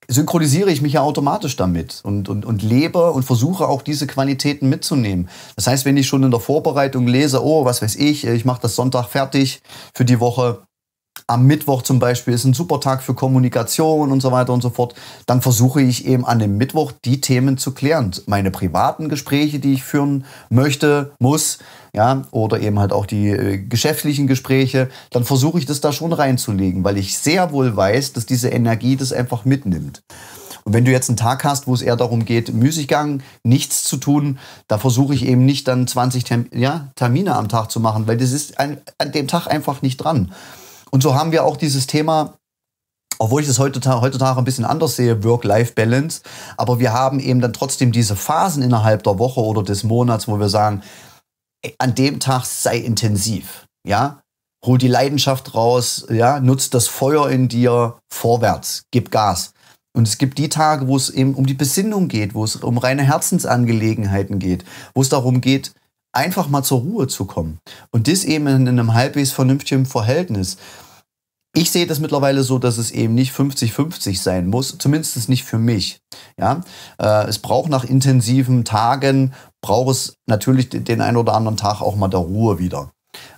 synchronisiere ich mich ja automatisch damit und, und, und lebe und versuche auch diese Qualitäten mitzunehmen. Das heißt, wenn ich schon in der Vorbereitung lese, oh, was weiß ich, ich mache das Sonntag fertig für die Woche, am Mittwoch zum Beispiel ist ein super Tag für Kommunikation und so weiter und so fort, dann versuche ich eben an dem Mittwoch die Themen zu klären. Meine privaten Gespräche, die ich führen möchte, muss, ja, oder eben halt auch die äh, geschäftlichen Gespräche, dann versuche ich das da schon reinzulegen, weil ich sehr wohl weiß, dass diese Energie das einfach mitnimmt. Und wenn du jetzt einen Tag hast, wo es eher darum geht, Müßiggang, nichts zu tun, da versuche ich eben nicht dann zwanzig Term- ja, Termine am Tag zu machen, weil das ist an, an dem Tag einfach nicht dran. Und so haben wir auch dieses Thema, obwohl ich das heutzutage, heutzutage ein bisschen anders sehe, Work-Life-Balance, aber wir haben eben dann trotzdem diese Phasen innerhalb der Woche oder des Monats, wo wir sagen, an dem Tag sei intensiv, ja, hol die Leidenschaft raus, ja, nutz das Feuer in dir, vorwärts, gib Gas. Und es gibt die Tage, wo es eben um die Besinnung geht, wo es um reine Herzensangelegenheiten geht, wo es darum geht, einfach mal zur Ruhe zu kommen. Und das eben in einem halbwegs vernünftigen Verhältnis. Ich sehe das mittlerweile so, dass es eben nicht fünfzig fünfzig sein muss, zumindest nicht für mich. Ja? Äh, es braucht nach intensiven Tagen, braucht es natürlich den einen oder anderen Tag auch mal der Ruhe wieder.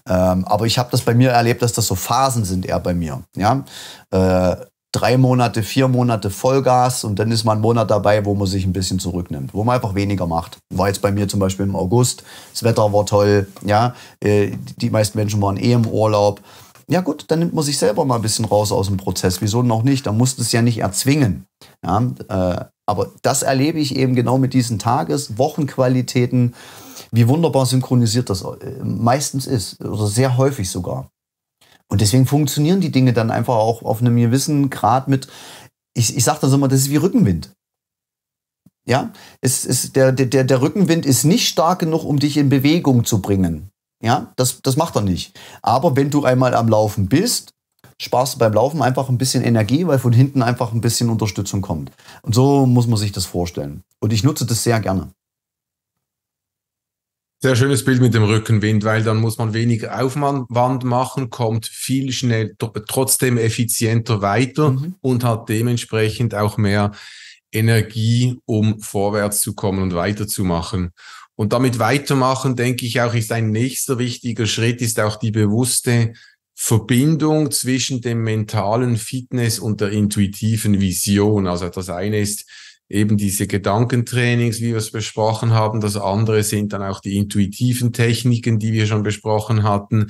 Ähm, aber ich habe das bei mir erlebt, dass das so Phasen sind eher bei mir. Ja? Äh, drei Monate, vier Monate Vollgas, und dann ist mal ein Monat dabei, wo man sich ein bisschen zurücknimmt, wo man einfach weniger macht. War jetzt bei mir zum Beispiel im August, das Wetter war toll, ja? äh, die meisten Menschen waren eh im Urlaub. Ja gut, dann nimmt man sich selber mal ein bisschen raus aus dem Prozess. Wieso noch nicht? Da musst du es ja nicht erzwingen. Ja, äh, aber das erlebe ich eben genau mit diesen Tages-, Wochenqualitäten, wie wunderbar synchronisiert das meistens ist oder sehr häufig sogar. Und deswegen funktionieren die Dinge dann einfach auch auf einem gewissen Grad mit, ich, ich sage das immer, das ist wie Rückenwind. Ja, es ist, der, der, der Rückenwind ist nicht stark genug, um dich in Bewegung zu bringen. Ja, das, das macht er nicht. Aber wenn du einmal am Laufen bist, sparst du beim Laufen einfach ein bisschen Energie, weil von hinten einfach ein bisschen Unterstützung kommt. Und so muss man sich das vorstellen. Und ich nutze das sehr gerne. Sehr schönes Bild mit dem Rückenwind, weil dann muss man weniger Aufwand machen, kommt viel schneller, trotzdem effizienter weiter mhm. und hat dementsprechend auch mehr Energie, um vorwärts zu kommen und weiterzumachen. Und damit weitermachen, denke ich auch, ist ein nächster wichtiger Schritt, ist auch die bewusste Verbindung zwischen dem mentalen Fitness und der intuitiven Vision. Also das eine ist eben diese Gedankentrainings, wie wir es besprochen haben. Das andere sind dann auch die intuitiven Techniken, die wir schon besprochen hatten.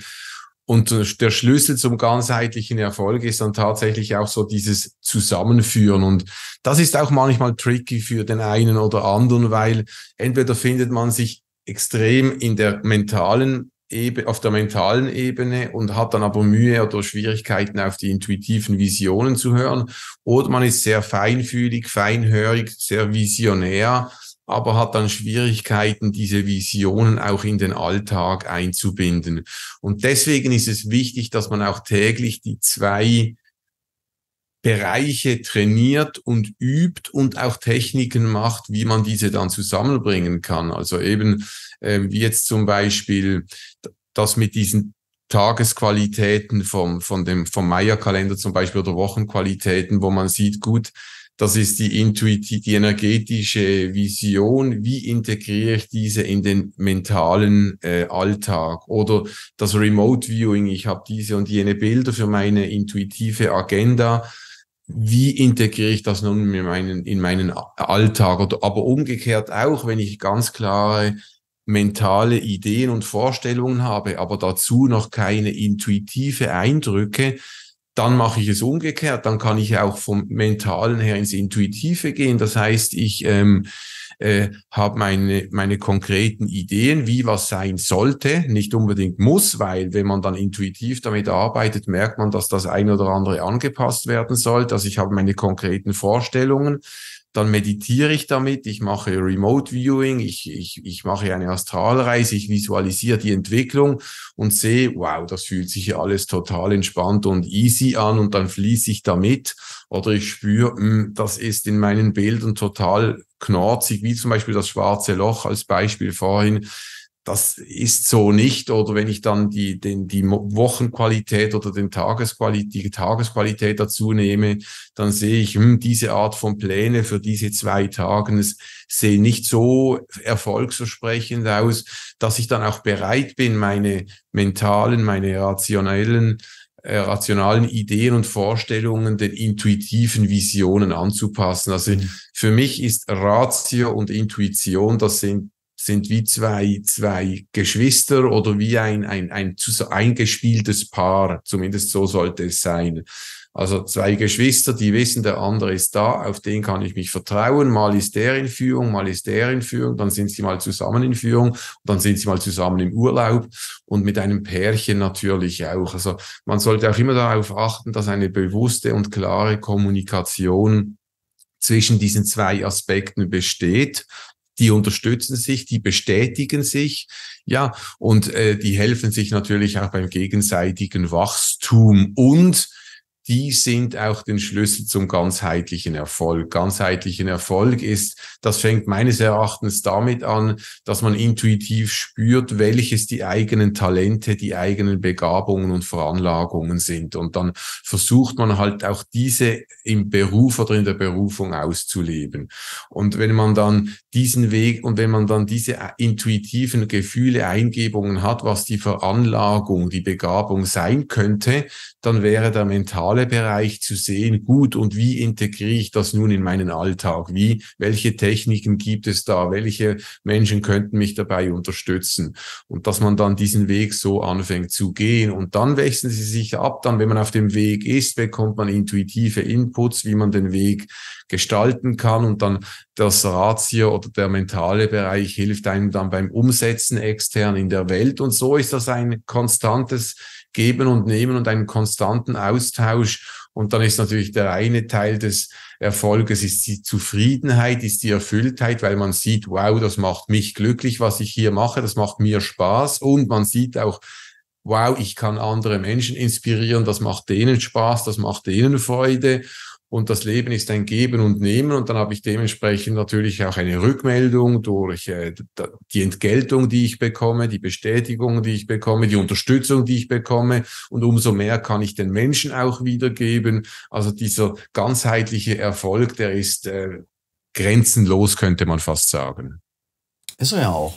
Und der Schlüssel zum ganzheitlichen Erfolg ist dann tatsächlich auch so dieses Zusammenführen. Und das ist auch manchmal tricky für den einen oder anderen, weil entweder findet man sich extrem in der mentalen Ebene, auf der mentalen Ebene und hat dann aber Mühe oder Schwierigkeiten auf die intuitiven Visionen zu hören, oder man ist sehr feinfühlig, feinhörig, sehr visionär, aber hat dann Schwierigkeiten, diese Visionen auch in den Alltag einzubinden. Und deswegen ist es wichtig, dass man auch täglich die zwei Bereiche trainiert und übt und auch Techniken macht, wie man diese dann zusammenbringen kann. Also eben äh, wie jetzt zum Beispiel das mit diesen Tagesqualitäten vom von dem vom Maya-Kalender zum Beispiel oder Wochenqualitäten, wo man sieht, gut, das ist die intuitive, die energetische Vision. Wie integriere ich diese in den mentalen äh, Alltag? Oder das Remote Viewing. Ich habe diese und jene Bilder für meine intuitive Agenda. Wie integriere ich das nun in meinen, in meinen Alltag? Oder, aber umgekehrt auch, wenn ich ganz klare mentale Ideen und Vorstellungen habe, aber dazu noch keine intuitive Eindrücke, dann mache ich es umgekehrt, dann kann ich auch vom Mentalen her ins Intuitive gehen. Das heißt, ich ähm, äh, habe meine, meine konkreten Ideen, wie was sein sollte, nicht unbedingt muss, weil wenn man dann intuitiv damit arbeitet, merkt man, dass das ein oder andere angepasst werden soll. Also ich habe meine konkreten Vorstellungen, dann meditiere ich damit, ich mache Remote Viewing, ich, ich, ich mache eine Astralreise, ich visualisiere die Entwicklung und sehe, wow, das fühlt sich ja alles total entspannt und easy an und dann fließe ich damit. Oder ich spüre, mh, das ist in meinen Bildern total knorzig, wie zum Beispiel das schwarze Loch als Beispiel vorhin. Das ist so nicht. Oder wenn ich dann die, den, die Wochenqualität oder den Tagesqualität, die Tagesqualität dazu nehme, dann sehe ich, hm, diese Art von Pläne für diese zwei Tage sehen nicht so erfolgsversprechend aus, dass ich dann auch bereit bin, meine mentalen, meine rationellen, äh, rationalen Ideen und Vorstellungen den intuitiven Visionen anzupassen. Also für mich ist Ratio und Intuition, das sind sind wie zwei, zwei Geschwister oder wie ein, ein, ein eingespieltes Paar. Zumindest so sollte es sein. Also zwei Geschwister, die wissen, der andere ist da, auf den kann ich mich vertrauen. Mal ist der in Führung, mal ist der in Führung, dann sind sie mal zusammen in Führung, und dann sind sie mal zusammen im Urlaub und mit einem Pärchen natürlich auch. Also man sollte auch immer darauf achten, dass eine bewusste und klare Kommunikation zwischen diesen zwei Aspekten besteht. Die unterstützen sich, die bestätigen sich, ja, und äh, die helfen sich natürlich auch beim gegenseitigen Wachstum und die sind auch den Schlüssel zum ganzheitlichen Erfolg. Ganzheitlichen Erfolg ist, das fängt meines Erachtens damit an, dass man intuitiv spürt, welches die eigenen Talente, die eigenen Begabungen und Veranlagungen sind. Und dann versucht man halt auch diese im Beruf oder in der Berufung auszuleben. Und wenn man dann diesen Weg und wenn man dann diese intuitiven Gefühle, Eingebungen hat, was die Veranlagung, die Begabung sein könnte, dann wäre der mentale mentale Bereich zu sehen, gut, und wie integriere ich das nun in meinen Alltag? Wie, welche Techniken gibt es da? Welche Menschen könnten mich dabei unterstützen? Und dass man dann diesen Weg so anfängt zu gehen. Und dann wechseln sie sich ab. Dann, wenn man auf dem Weg ist, bekommt man intuitive Inputs, wie man den Weg gestalten kann. Und dann das Ratio oder der mentale Bereich hilft einem dann beim Umsetzen extern in der Welt. Und so ist das ein konstantes Geben und Nehmen und einen konstanten Austausch. Und dann ist natürlich der eine Teil des Erfolges ist die Zufriedenheit, ist die Erfülltheit, weil man sieht, wow, das macht mich glücklich, was ich hier mache, das macht mir Spaß. Und man sieht auch, wow, ich kann andere Menschen inspirieren, das macht denen Spaß, das macht denen Freude. Und das Leben ist ein Geben und Nehmen. Und dann habe ich dementsprechend natürlich auch eine Rückmeldung durch äh, die Entgeltung, die ich bekomme, die Bestätigung, die ich bekomme, die Unterstützung, die ich bekomme. Und umso mehr kann ich den Menschen auch wiedergeben. Also dieser ganzheitliche Erfolg, der ist äh, grenzenlos, könnte man fast sagen. Ist er ja auch.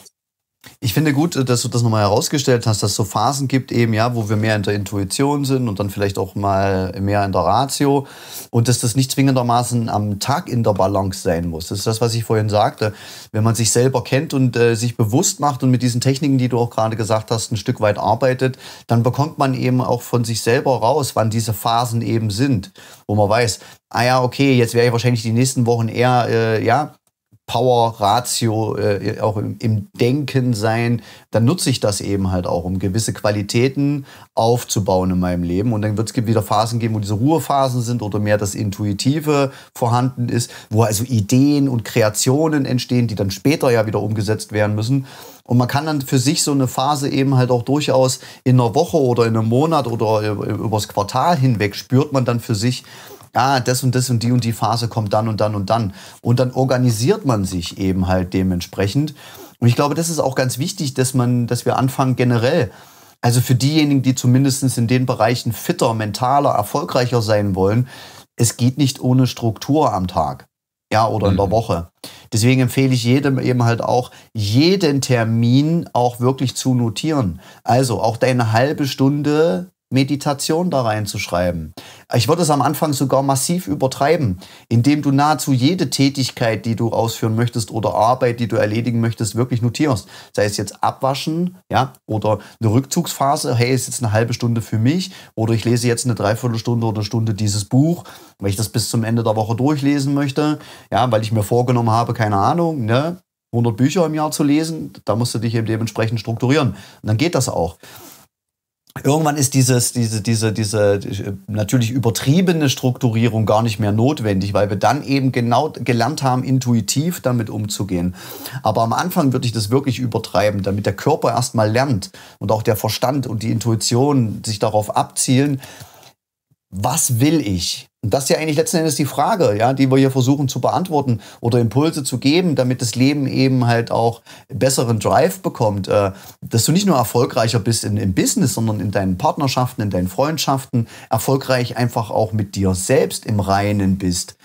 Ich finde gut, dass du das nochmal herausgestellt hast, dass es so Phasen gibt eben, ja, wo wir mehr in der Intuition sind und dann vielleicht auch mal mehr in der Ratio und dass das nicht zwingendermaßen am Tag in der Balance sein muss. Das ist das, was ich vorhin sagte. Wenn man sich selber kennt und äh, sich bewusst macht und mit diesen Techniken, die du auch gerade gesagt hast, ein Stück weit arbeitet, dann bekommt man eben auch von sich selber raus, wann diese Phasen eben sind, wo man weiß, ah ja, okay, jetzt werde ich wahrscheinlich die nächsten Wochen eher, äh, ja, Power, Ratio, äh, auch im, im Denken sein, dann nutze ich das eben halt auch, um gewisse Qualitäten aufzubauen in meinem Leben. Und dann wird es wieder Phasen geben, wo diese Ruhephasen sind oder mehr das Intuitive vorhanden ist, wo also Ideen und Kreationen entstehen, die dann später ja wieder umgesetzt werden müssen. Und man kann dann für sich so eine Phase eben halt auch durchaus in einer Woche oder in einem Monat oder übers Quartal hinweg spürt man dann für sich, ah, das und das und die und die Phase kommt dann und dann und dann. Und dann organisiert man sich eben halt dementsprechend. Und ich glaube, das ist auch ganz wichtig, dass man, dass wir anfangen generell, also für diejenigen, die zumindest in den Bereichen fitter, mentaler, erfolgreicher sein wollen, es geht nicht ohne Struktur am Tag. Ja, oder in der Woche. Deswegen empfehle ich jedem eben halt auch, jeden Termin auch wirklich zu notieren. Also auch deine halbe Stunde Meditation da reinzuschreiben. Ich würde es am Anfang sogar massiv übertreiben, indem du nahezu jede Tätigkeit, die du ausführen möchtest oder Arbeit, die du erledigen möchtest, wirklich notierst. Sei es jetzt Abwaschen, ja, oder eine Rückzugsphase, hey, ist jetzt eine halbe Stunde für mich oder ich lese jetzt eine Dreiviertelstunde oder Stunde dieses Buch, weil ich das bis zum Ende der Woche durchlesen möchte, ja, weil ich mir vorgenommen habe, keine Ahnung, ne, hundert Bücher im Jahr zu lesen, da musst du dich eben dementsprechend strukturieren. Und dann geht das auch. Irgendwann ist dieses, diese, diese, diese natürlich übertriebene Strukturierung gar nicht mehr notwendig, weil wir dann eben genau gelernt haben, intuitiv damit umzugehen. Aber am Anfang würde ich das wirklich übertreiben, damit der Körper erstmal lernt und auch der Verstand und die Intuition sich darauf abzielen, was will ich? Und das ist ja eigentlich letzten Endes die Frage, ja, die wir hier versuchen zu beantworten oder Impulse zu geben, damit das Leben eben halt auch besseren Drive bekommt, äh, dass du nicht nur erfolgreicher bist in, im Business, sondern in deinen Partnerschaften, in deinen Freundschaften, erfolgreich einfach auch mit dir selbst im Reinen bist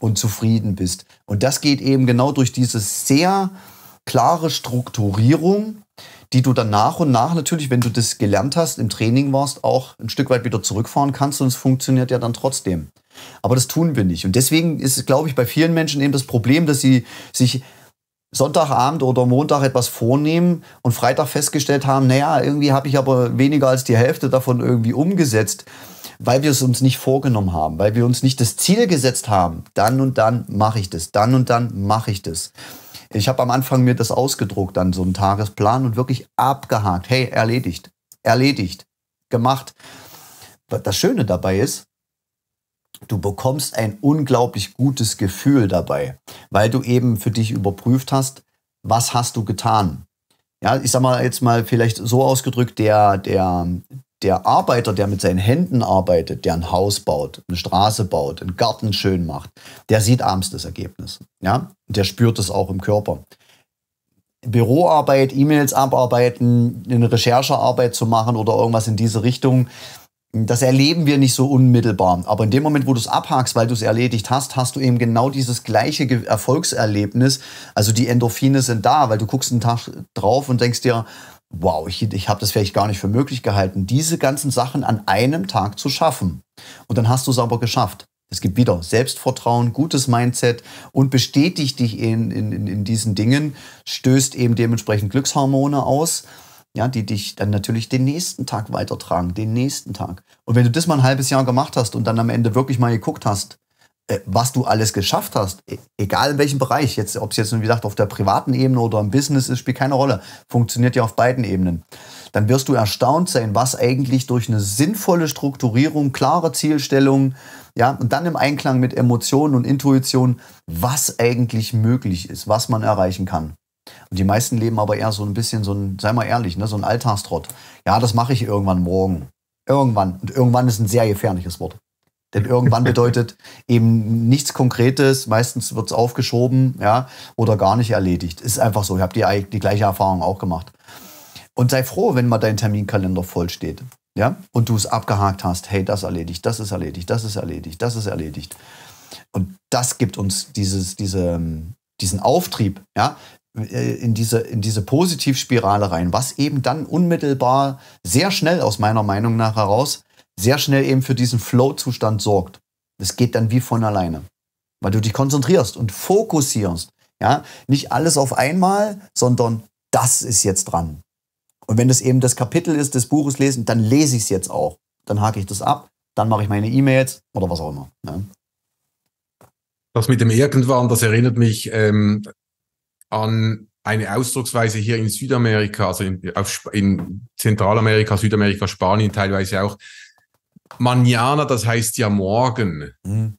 und zufrieden bist. Und das geht eben genau durch diese sehr klare Strukturierung, die du dann nach und nach natürlich, wenn du das gelernt hast, im Training warst, auch ein Stück weit wieder zurückfahren kannst und es funktioniert ja dann trotzdem. Aber das tun wir nicht. Und deswegen ist, glaube ich, bei vielen Menschen eben das Problem, dass sie sich Sonntagabend oder Montag etwas vornehmen und Freitag festgestellt haben, naja, irgendwie habe ich aber weniger als die Hälfte davon irgendwie umgesetzt, weil wir es uns nicht vorgenommen haben, weil wir uns nicht das Ziel gesetzt haben. Dann und dann mache ich das, dann und dann mache ich das. Ich habe am Anfang mir das ausgedruckt, dann so einen Tagesplan und wirklich abgehakt. Hey, erledigt, erledigt, gemacht. Das Schöne dabei ist, du bekommst ein unglaublich gutes Gefühl dabei, weil du eben für dich überprüft hast, was hast du getan. Ja, ich sag mal jetzt mal vielleicht so ausgedrückt, der, der, der Arbeiter, der mit seinen Händen arbeitet, der ein Haus baut, eine Straße baut, einen Garten schön macht, der sieht abends das Ergebnis. Ja, der spürt es auch im Körper. Büroarbeit, E-Mails abarbeiten, eine Recherchearbeit zu machen oder irgendwas in diese Richtung, das erleben wir nicht so unmittelbar. Aber in dem Moment, wo du es abhakst, weil du es erledigt hast, hast du eben genau dieses gleiche Erfolgserlebnis. Also die Endorphine sind da, weil du guckst einen Tag drauf und denkst dir, wow, ich, ich habe das vielleicht gar nicht für möglich gehalten, diese ganzen Sachen an einem Tag zu schaffen. Und dann hast du es aber geschafft. Es gibt wieder Selbstvertrauen, gutes Mindset und bestätigt dich in, in, in diesen Dingen, stößt eben dementsprechend Glückshormone aus, ja, die dich dann natürlich den nächsten Tag weitertragen, den nächsten Tag. Und wenn du das mal ein halbes Jahr gemacht hast und dann am Ende wirklich mal geguckt hast, was du alles geschafft hast, egal in welchem Bereich, jetzt, ob es jetzt, wie gesagt, auf der privaten Ebene oder im Business ist, spielt keine Rolle, funktioniert ja auf beiden Ebenen, dann wirst du erstaunt sein, was eigentlich durch eine sinnvolle Strukturierung, klare Zielstellung, ja, und dann im Einklang mit Emotionen und Intuition, was eigentlich möglich ist, was man erreichen kann. Und die meisten leben aber eher so ein bisschen so ein, sei mal ehrlich, ne, so ein Alltagstrott. Ja, das mache ich irgendwann morgen. Irgendwann. Und irgendwann ist ein sehr gefährliches Wort. Denn irgendwann bedeutet eben nichts Konkretes, meistens wird es aufgeschoben, ja, oder gar nicht erledigt. Ist einfach so, ich habe die, die gleiche Erfahrung auch gemacht. Und sei froh, wenn mal dein Terminkalender voll steht, ja, und du es abgehakt hast, hey, das erledigt, das ist erledigt, das ist erledigt, das ist erledigt. Und das gibt uns dieses, diese, diesen Auftrieb, ja, in diese, in diese Positivspirale rein, was eben dann unmittelbar sehr schnell aus meiner Meinung nach heraus sehr schnell eben für diesen Flow-Zustand sorgt. Das geht dann wie von alleine, weil du dich konzentrierst und fokussierst. Ja? Nicht alles auf einmal, sondern das ist jetzt dran. Und wenn das eben das Kapitel ist des Buches lesen, dann lese ich es jetzt auch. Dann hake ich das ab, dann mache ich meine E-Mails oder was auch immer. Ne? Das mit dem Irgendwann, das erinnert mich ähm, an eine Ausdrucksweise hier in Südamerika, also in, auf, in Zentralamerika, Südamerika, Spanien teilweise auch, Manjana, das heißt ja morgen. Mhm.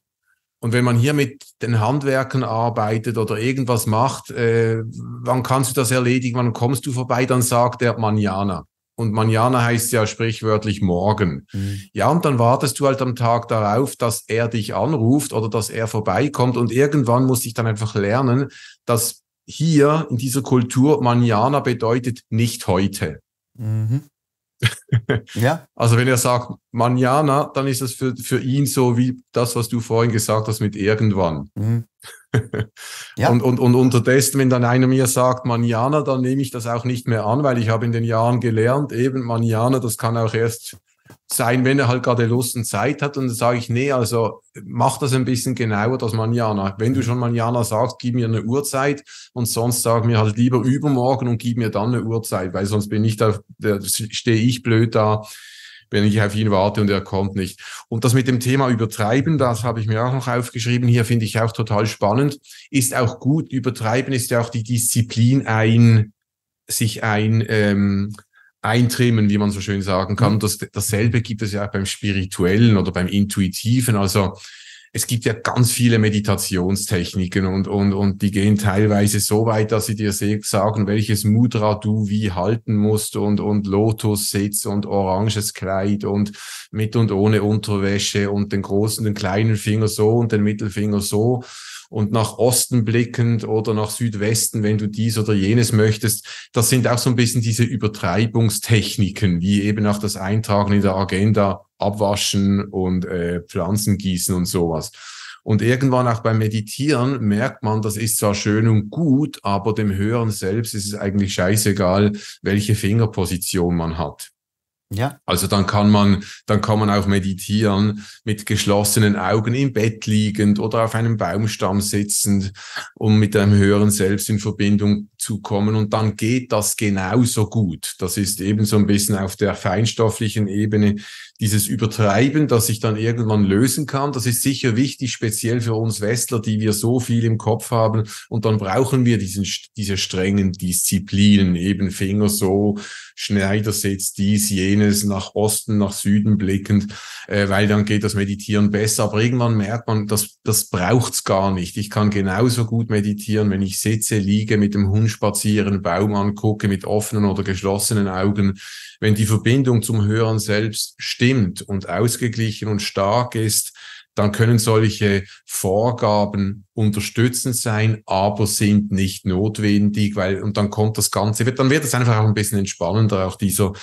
Und wenn man hier mit den Handwerkern arbeitet oder irgendwas macht, äh, wann kannst du das erledigen, wann kommst du vorbei, dann sagt er Manjana. Und Manjana heißt ja sprichwörtlich morgen. Mhm. Ja, und dann wartest du halt am Tag darauf, dass er dich anruft oder dass er vorbeikommt. Und irgendwann musste ich dann einfach lernen, dass hier in dieser Kultur Manjana bedeutet nicht heute. Mhm. Ja. Also wenn er sagt Manjana, dann ist das für, für ihn so wie das, was du vorhin gesagt hast mit irgendwann. Mhm. Ja. Und, und, und unterdessen, wenn dann einer mir sagt Manjana, dann nehme ich das auch nicht mehr an, weil ich habe in den Jahren gelernt, eben Manjana, das kann auch erst sein, wenn er halt gerade Lust und Zeit hat. Und dann sage ich, nee, also mach das ein bisschen genauer, das Manjana. Wenn du schon Manjana sagst, gib mir eine Uhrzeit und sonst sag mir halt lieber übermorgen und gib mir dann eine Uhrzeit, weil sonst bin ich da, da stehe ich blöd da, wenn ich auf ihn warte und er kommt nicht. Und das mit dem Thema Übertreiben, das habe ich mir auch noch aufgeschrieben, hier finde ich auch total spannend, ist auch gut, Übertreiben ist ja auch die Disziplin ein, sich ein... Ähm, eintrimmen, wie man so schön sagen kann. Das, dasselbe gibt es ja auch beim Spirituellen oder beim Intuitiven. Also es gibt ja ganz viele Meditationstechniken und, und, und die gehen teilweise so weit, dass sie dir sagen, welches Mudra du wie halten musst und, und Lotussitz und oranges Kleid und mit und ohne Unterwäsche und den großen, den kleinen Finger so und den Mittelfinger so. Und nach Osten blickend oder nach Südwesten, wenn du dies oder jenes möchtest, das sind auch so ein bisschen diese Übertreibungstechniken, wie eben auch das Eintragen in der Agenda, Abwaschen und äh, Pflanzen gießen und sowas. Und irgendwann auch beim Meditieren merkt man, das ist zwar schön und gut, aber dem Höheren Selbst ist es eigentlich scheißegal, welche Fingerposition man hat. Ja. Also dann kann man, dann kann man auch meditieren mit geschlossenen Augen im Bett liegend oder auf einem Baumstamm sitzend, um mit einem höheren Selbst in Verbindung zu kommen. Und dann geht das genauso gut. Das ist eben so ein bisschen auf der feinstofflichen Ebene dieses Übertreiben, das ich dann irgendwann lösen kann. Das ist sicher wichtig, speziell für uns Westler, die wir so viel im Kopf haben. Und dann brauchen wir diesen, diese strengen Disziplinen, eben Finger so, Schneidersitz, dies, jenes, nach Osten, nach Süden blickend, äh, weil dann geht das Meditieren besser. Aber irgendwann merkt man, das, das braucht's gar nicht. Ich kann genauso gut meditieren, wenn ich sitze, liege, mit dem Hund spazieren, Baum angucke, mit offenen oder geschlossenen Augen. Wenn die Verbindung zum Höheren Selbst stimmt und ausgeglichen und stark ist, dann können solche Vorgaben unterstützend sein, aber sind nicht notwendig, weil, und dann kommt das Ganze, dann wird es einfach auch ein bisschen entspannender, auch dieser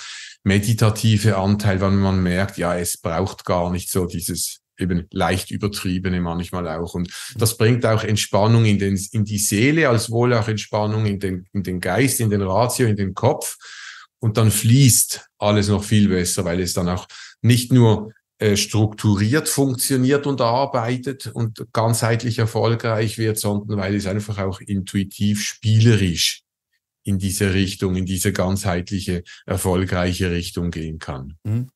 meditative Anteil, wenn man merkt, ja, es braucht gar nicht so dieses eben leicht übertriebene manchmal auch. Und das bringt auch Entspannung in den, in die Seele, als wohl auch Entspannung in den, in den Geist, in den Ratio, in den Kopf. und dann fließt alles noch viel besser, weil es dann auch nicht nur äh, strukturiert funktioniert und arbeitet und ganzheitlich erfolgreich wird, sondern weil es einfach auch intuitiv spielerisch in diese Richtung, in diese ganzheitliche, erfolgreiche Richtung gehen kann. Mhm.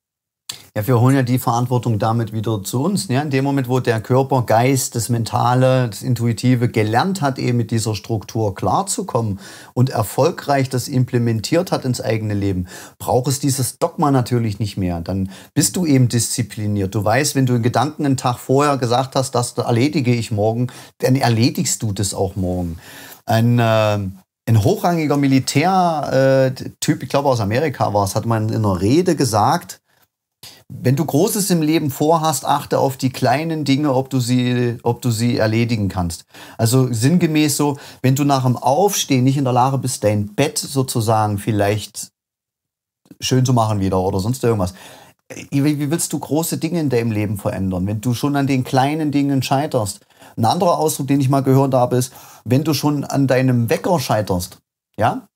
Ja, wir holen ja die Verantwortung damit wieder zu uns. Ne? In dem Moment, wo der Körper, Geist, das Mentale, das Intuitive gelernt hat, eben mit dieser Struktur klarzukommen und erfolgreich das implementiert hat ins eigene Leben, braucht es dieses Dogma natürlich nicht mehr. Dann bist du eben diszipliniert. Du weißt, wenn du in Gedanken einen Tag vorher gesagt hast, das erledige ich morgen, dann erledigst du das auch morgen. Ein... Äh, Ein hochrangiger Militärtyp, ich glaube aus Amerika war es, hat man in einer Rede gesagt, wenn du Großes im Leben vorhast, achte auf die kleinen Dinge, ob du sie, ob du sie erledigen kannst. Also sinngemäß so, wenn du nach dem Aufstehen nicht in der Lage bist, dein Bett sozusagen vielleicht schön zu machen wieder oder sonst irgendwas. Wie willst du große Dinge in deinem Leben verändern, wenn du schon an den kleinen Dingen scheiterst? Ein anderer Ausdruck, den ich mal gehört habe, ist, wenn du schon an deinem Wecker scheiterst, ja,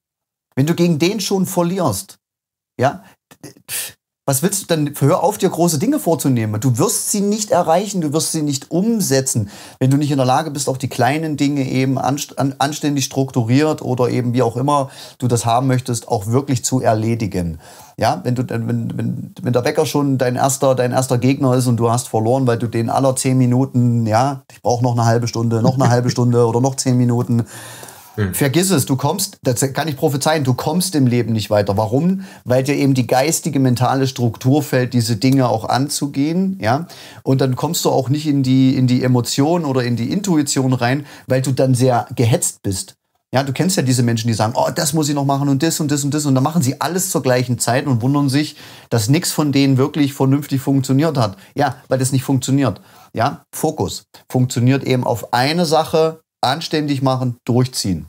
wenn du gegen den schon verlierst, ja, was willst du dann, hör auf, dir große Dinge vorzunehmen. Du wirst sie nicht erreichen, du wirst sie nicht umsetzen, wenn du nicht in der Lage bist, auch die kleinen Dinge eben anst- anständig strukturiert oder eben wie auch immer du das haben möchtest, auch wirklich zu erledigen. Ja, wenn du, wenn, wenn, wenn der Wecker schon dein erster, dein erster Gegner ist und du hast verloren, weil du den aller zehn Minuten, ja, ich brauche noch eine halbe Stunde, noch eine halbe Stunde oder noch zehn Minuten. Hm. Vergiss es, du kommst, das kann ich prophezeien, du kommst im Leben nicht weiter. Warum? Weil dir eben die geistige, mentale Struktur fällt, diese Dinge auch anzugehen, ja. Und dann kommst du auch nicht in die, in die Emotion oder in die Intuition rein, weil du dann sehr gehetzt bist. Ja, du kennst ja diese Menschen, die sagen, oh, das muss ich noch machen und das und das und das. Und dann machen sie alles zur gleichen Zeit und wundern sich, dass nichts von denen wirklich vernünftig funktioniert hat. Ja, weil das nicht funktioniert. Ja, Fokus funktioniert eben auf eine Sache, anständig machen, durchziehen.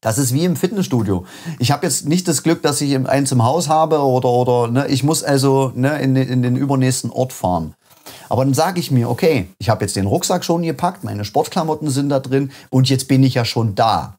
Das ist wie im Fitnessstudio. Ich habe jetzt nicht das Glück, dass ich eins im Haus habe oder, oder ne, ich muss also ne, in, in den übernächsten Ort fahren. Aber dann sage ich mir, okay, ich habe jetzt den Rucksack schon gepackt, meine Sportklamotten sind da drin und jetzt bin ich ja schon da.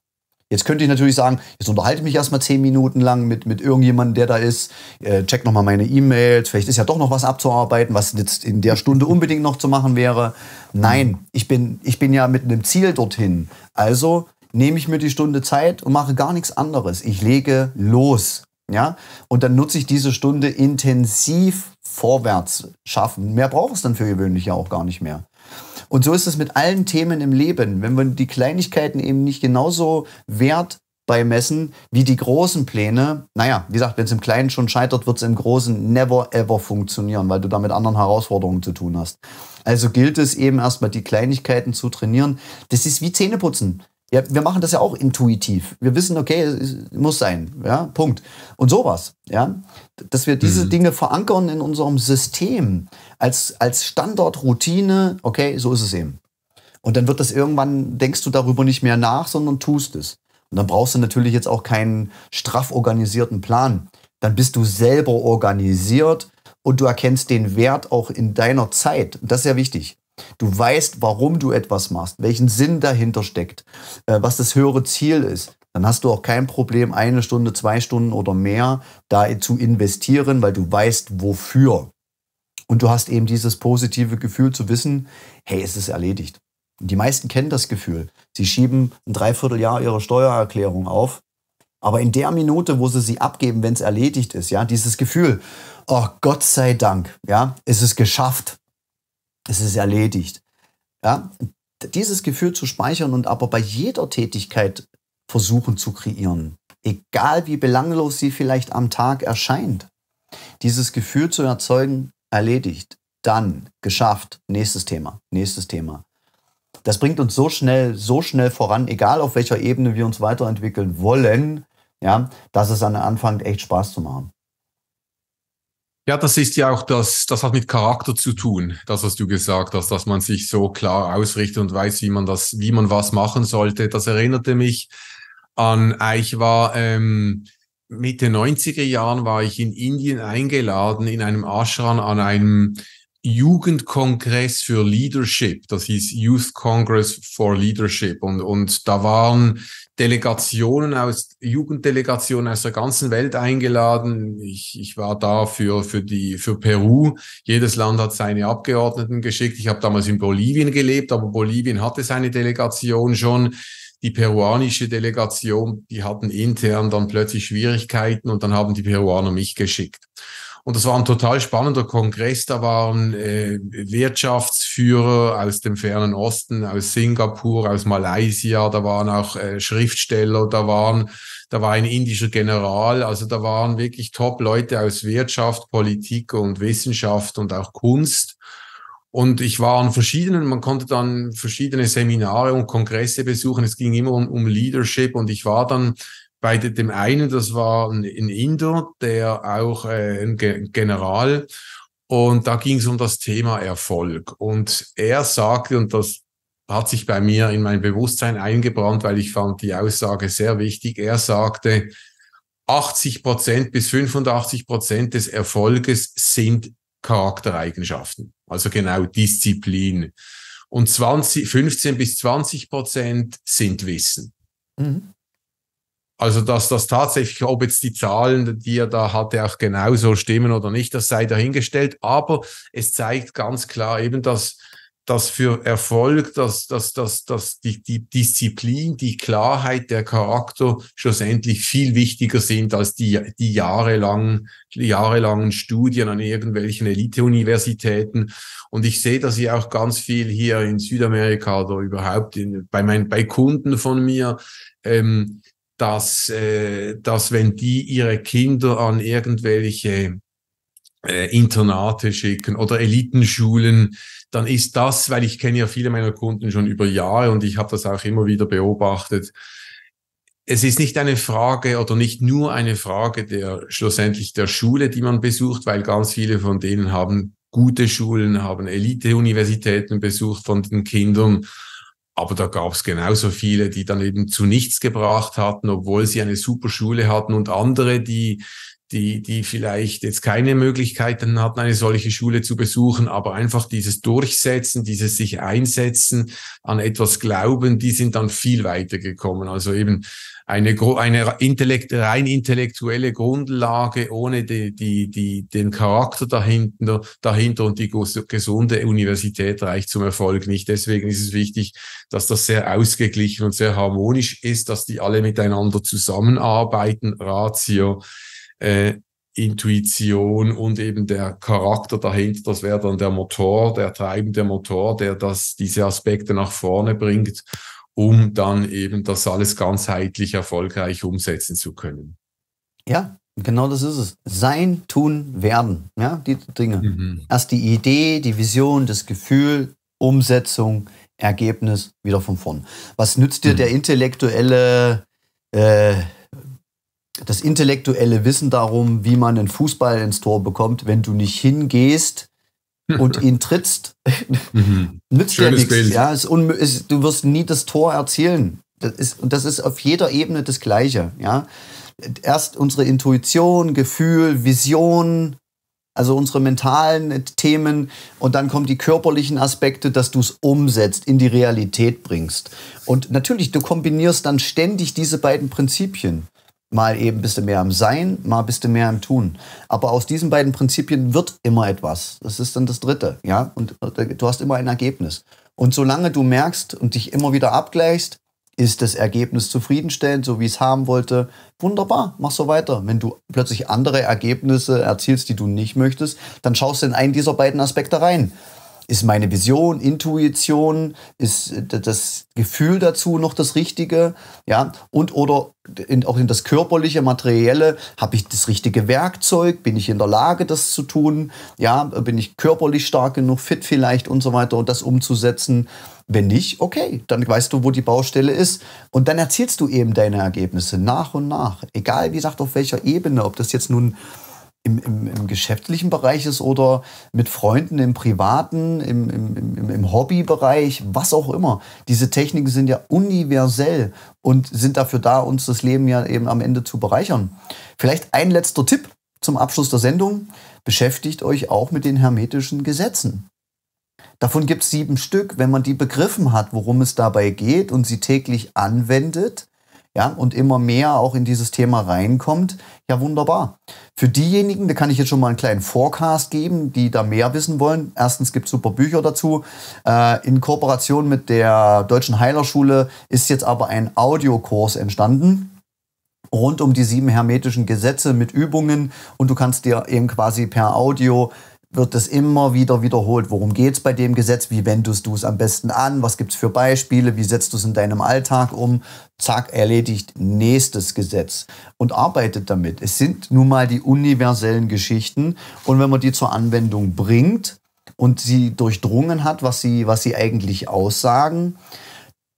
Jetzt könnte ich natürlich sagen, jetzt unterhalte ich mich erstmal zehn Minuten lang mit, mit irgendjemandem, der da ist, äh, check nochmal meine E-Mails, vielleicht ist ja doch noch was abzuarbeiten, was jetzt in der Stunde unbedingt noch zu machen wäre. Nein, ich bin, ich bin ja mit einem Ziel dorthin. Also nehme ich mir die Stunde Zeit und mache gar nichts anderes. Ich lege los. Ja? Und dann nutze ich diese Stunde intensiv vorwärts schaffen. Mehr braucht es dann für gewöhnlich ja auch gar nicht mehr. Und so ist es mit allen Themen im Leben. Wenn wir die Kleinigkeiten eben nicht genauso Wert beimessen wie die großen Pläne, naja, wie gesagt, wenn es im Kleinen schon scheitert, wird es im Großen never ever funktionieren, weil du da mit anderen Herausforderungen zu tun hast. Also gilt es eben erstmal, die Kleinigkeiten zu trainieren. Das ist wie Zähneputzen. Ja, wir machen das ja auch intuitiv. Wir wissen, okay, es muss sein. Ja, Punkt. Und sowas. Ja? Dass wir diese mhm. Dinge verankern in unserem System als, als Standardroutine. Okay, so ist es eben. Und dann wird das irgendwann, denkst du darüber nicht mehr nach, sondern tust es. Und dann brauchst du natürlich jetzt auch keinen straff organisierten Plan. Dann bist du selber organisiert und du erkennst den Wert auch in deiner Zeit. Und das ist ja wichtig. Du weißt, warum du etwas machst, welchen Sinn dahinter steckt, was das höhere Ziel ist. Dann hast du auch kein Problem, eine Stunde, zwei Stunden oder mehr da zu investieren, weil du weißt, wofür. Und du hast eben dieses positive Gefühl zu wissen, hey, es ist erledigt. Und die meisten kennen das Gefühl. Sie schieben ein Dreivierteljahr ihre Steuererklärung auf, aber in der Minute, wo sie sie abgeben, wenn es erledigt ist, ja, dieses Gefühl, oh Gott sei Dank, ja, es ist geschafft. Es ist erledigt. Ja? Dieses Gefühl zu speichern und aber bei jeder Tätigkeit versuchen zu kreieren, egal wie belanglos sie vielleicht am Tag erscheint, dieses Gefühl zu erzeugen, erledigt, dann, geschafft, nächstes Thema, nächstes Thema. Das bringt uns so schnell, so schnell voran, egal auf welcher Ebene wir uns weiterentwickeln wollen, ja, dass es am Anfang echt Spaß zu machen. Ja, das ist ja auch das, das hat mit Charakter zu tun, das, was du gesagt hast, dass man sich so klar ausrichtet und weiß, wie man das, wie man was machen sollte. Das erinnerte mich an, ich war ähm, Mitte neunziger Jahren war ich in Indien eingeladen, in einem Ashram an einem Jugendkongress für Leadership, das hieß Youth Congress for Leadership, und und da waren Delegationen aus Jugenddelegationen aus der ganzen Welt eingeladen. Ich ich war da für für die für Peru. Jedes Land hat seine Abgeordneten geschickt. Ich habe damals in Bolivien gelebt, aber Bolivien hatte seine Delegation schon. Die peruanische Delegation, die hatten intern dann plötzlich Schwierigkeiten und dann haben die Peruaner mich geschickt. Und das war ein total spannender Kongress, da waren äh, Wirtschaftsführer aus dem fernen Osten, aus Singapur, aus Malaysia, da waren auch äh, Schriftsteller, da waren, da war ein indischer General, also da waren wirklich Top-Leute aus Wirtschaft, Politik und Wissenschaft und auch Kunst. Und ich war an verschiedenen, man konnte dann verschiedene Seminare und Kongresse besuchen, es ging immer um, um Leadership, und ich war dann bei dem einen, das war ein Inder, der auch äh, ein General, und da ging es um das Thema Erfolg. Und er sagte, und das hat sich bei mir in mein Bewusstsein eingebrannt, weil ich fand die Aussage sehr wichtig, er sagte, achtzig Prozent bis fünfundachtzig Prozent des Erfolges sind Charaktereigenschaften, also genau Disziplin. Und zwanzig, fünfzehn bis zwanzig Prozent sind Wissen. Mhm. Also, dass das tatsächlich, ob jetzt die Zahlen, die er da hatte, auch genauso stimmen oder nicht, das sei dahingestellt. Aber es zeigt ganz klar eben, dass, dass für Erfolg, dass, dass, dass, dass die, die Disziplin, die Klarheit, der Charakter schlussendlich viel wichtiger sind als die, die jahrelangen, jahrelangen Studien an irgendwelchen Elite-Universitäten. Und ich sehe das ja auch ganz viel hier in Südamerika oder überhaupt in, bei meinen, bei Kunden von mir, ähm, dass, äh, dass wenn die ihre Kinder an irgendwelche äh, Internate schicken oder Elitenschulen, dann ist das, weil ich kenne ja viele meiner Kunden schon über Jahre und ich habe das auch immer wieder beobachtet, es ist nicht eine Frage oder nicht nur eine Frage der schlussendlich der Schule, die man besucht, weil ganz viele von denen haben gute Schulen, haben Elite-Universitäten besucht von den Kindern. Aber da gab es genauso viele, die dann eben zu nichts gebracht hatten, obwohl sie eine super Schule hatten, und andere, die die die vielleicht jetzt keine Möglichkeiten hatten, eine solche Schule zu besuchen, aber einfach dieses Durchsetzen, dieses sich einsetzen, an etwas glauben, die sind dann viel weiter gekommen. Also eben eine eine intellekt, rein intellektuelle Grundlage ohne die die die den Charakter dahinter dahinter und die gesunde Universität reicht zum Erfolg nicht. Deswegen ist es wichtig, dass das sehr ausgeglichen und sehr harmonisch ist, dass die alle miteinander zusammenarbeiten, Ratio, Äh, Intuition und eben der Charakter dahinter, das wäre dann der Motor, der treibende Motor, der das, diese Aspekte nach vorne bringt, um dann eben das alles ganzheitlich erfolgreich umsetzen zu können. Ja, genau das ist es. Sein, tun, werden. Ja, die Dinge. Mhm. Erst die Idee, die Vision, das Gefühl, Umsetzung, Ergebnis, wieder von vorn. Was nützt dir mhm. der intellektuelle äh, das intellektuelle Wissen darum, wie man einen Fußball ins Tor bekommt, wenn du nicht hingehst und ihn trittst, mhm. nützt ja nichts. Ja, ist ist, du wirst nie das Tor erzielen. Das ist, und das ist auf jeder Ebene das Gleiche. Ja? Erst unsere Intuition, Gefühl, Vision, also unsere mentalen Themen, und dann kommen die körperlichen Aspekte, dass du es umsetzt, in die Realität bringst. Und natürlich, du kombinierst dann ständig diese beiden Prinzipien. Mal eben bist du mehr am Sein, mal bist du mehr am Tun. Aber aus diesen beiden Prinzipien wird immer etwas. Das ist dann das Dritte, ja. Und du hast immer ein Ergebnis. Und solange du merkst und dich immer wieder abgleichst, ist das Ergebnis zufriedenstellend, so wie ich es haben wollte. Wunderbar, mach so weiter. Wenn du plötzlich andere Ergebnisse erzielst, die du nicht möchtest, dann schaust du in einen dieser beiden Aspekte rein. Ist meine Vision, Intuition, ist das Gefühl dazu noch das Richtige? Ja, und oder in, auch in das körperliche, materielle, habe ich das richtige Werkzeug? Bin ich in der Lage, das zu tun? Ja, bin ich körperlich stark genug, fit vielleicht und so weiter, und das umzusetzen? Wenn nicht, okay, dann weißt du, wo die Baustelle ist. Und dann erzielst du eben deine Ergebnisse nach und nach. Egal, wie gesagt, auf welcher Ebene, ob das jetzt nun Im, im, im geschäftlichen Bereich ist oder mit Freunden, im privaten, im, im, im Hobbybereich, was auch immer. Diese Techniken sind ja universell und sind dafür da, uns das Leben ja eben am Ende zu bereichern. Vielleicht ein letzter Tipp zum Abschluss der Sendung, beschäftigt euch auch mit den hermetischen Gesetzen. Davon gibt es sieben Stück. Wenn man die begriffen hat, worum es dabei geht und sie täglich anwendet, ja, und immer mehr auch in dieses Thema reinkommt, ja, wunderbar. Für diejenigen, da kann ich jetzt schon mal einen kleinen Forecast geben, die da mehr wissen wollen. Erstens gibt es super Bücher dazu. Äh, in Kooperation mit der Deutschen Heilerschule ist jetzt aber ein Audiokurs entstanden, rund um die sieben hermetischen Gesetze mit Übungen. Und du kannst dir eben quasi per Audio, wird es immer wieder wiederholt. Worum geht es bei dem Gesetz? Wie wendest du es am besten an? Was gibt es für Beispiele? Wie setzt du es in deinem Alltag um? Zack, erledigt, nächstes Gesetz. Und arbeitet damit. Es sind nun mal die universellen Geschichten. Und wenn man die zur Anwendung bringt und sie durchdrungen hat, was sie, was sie eigentlich aussagen,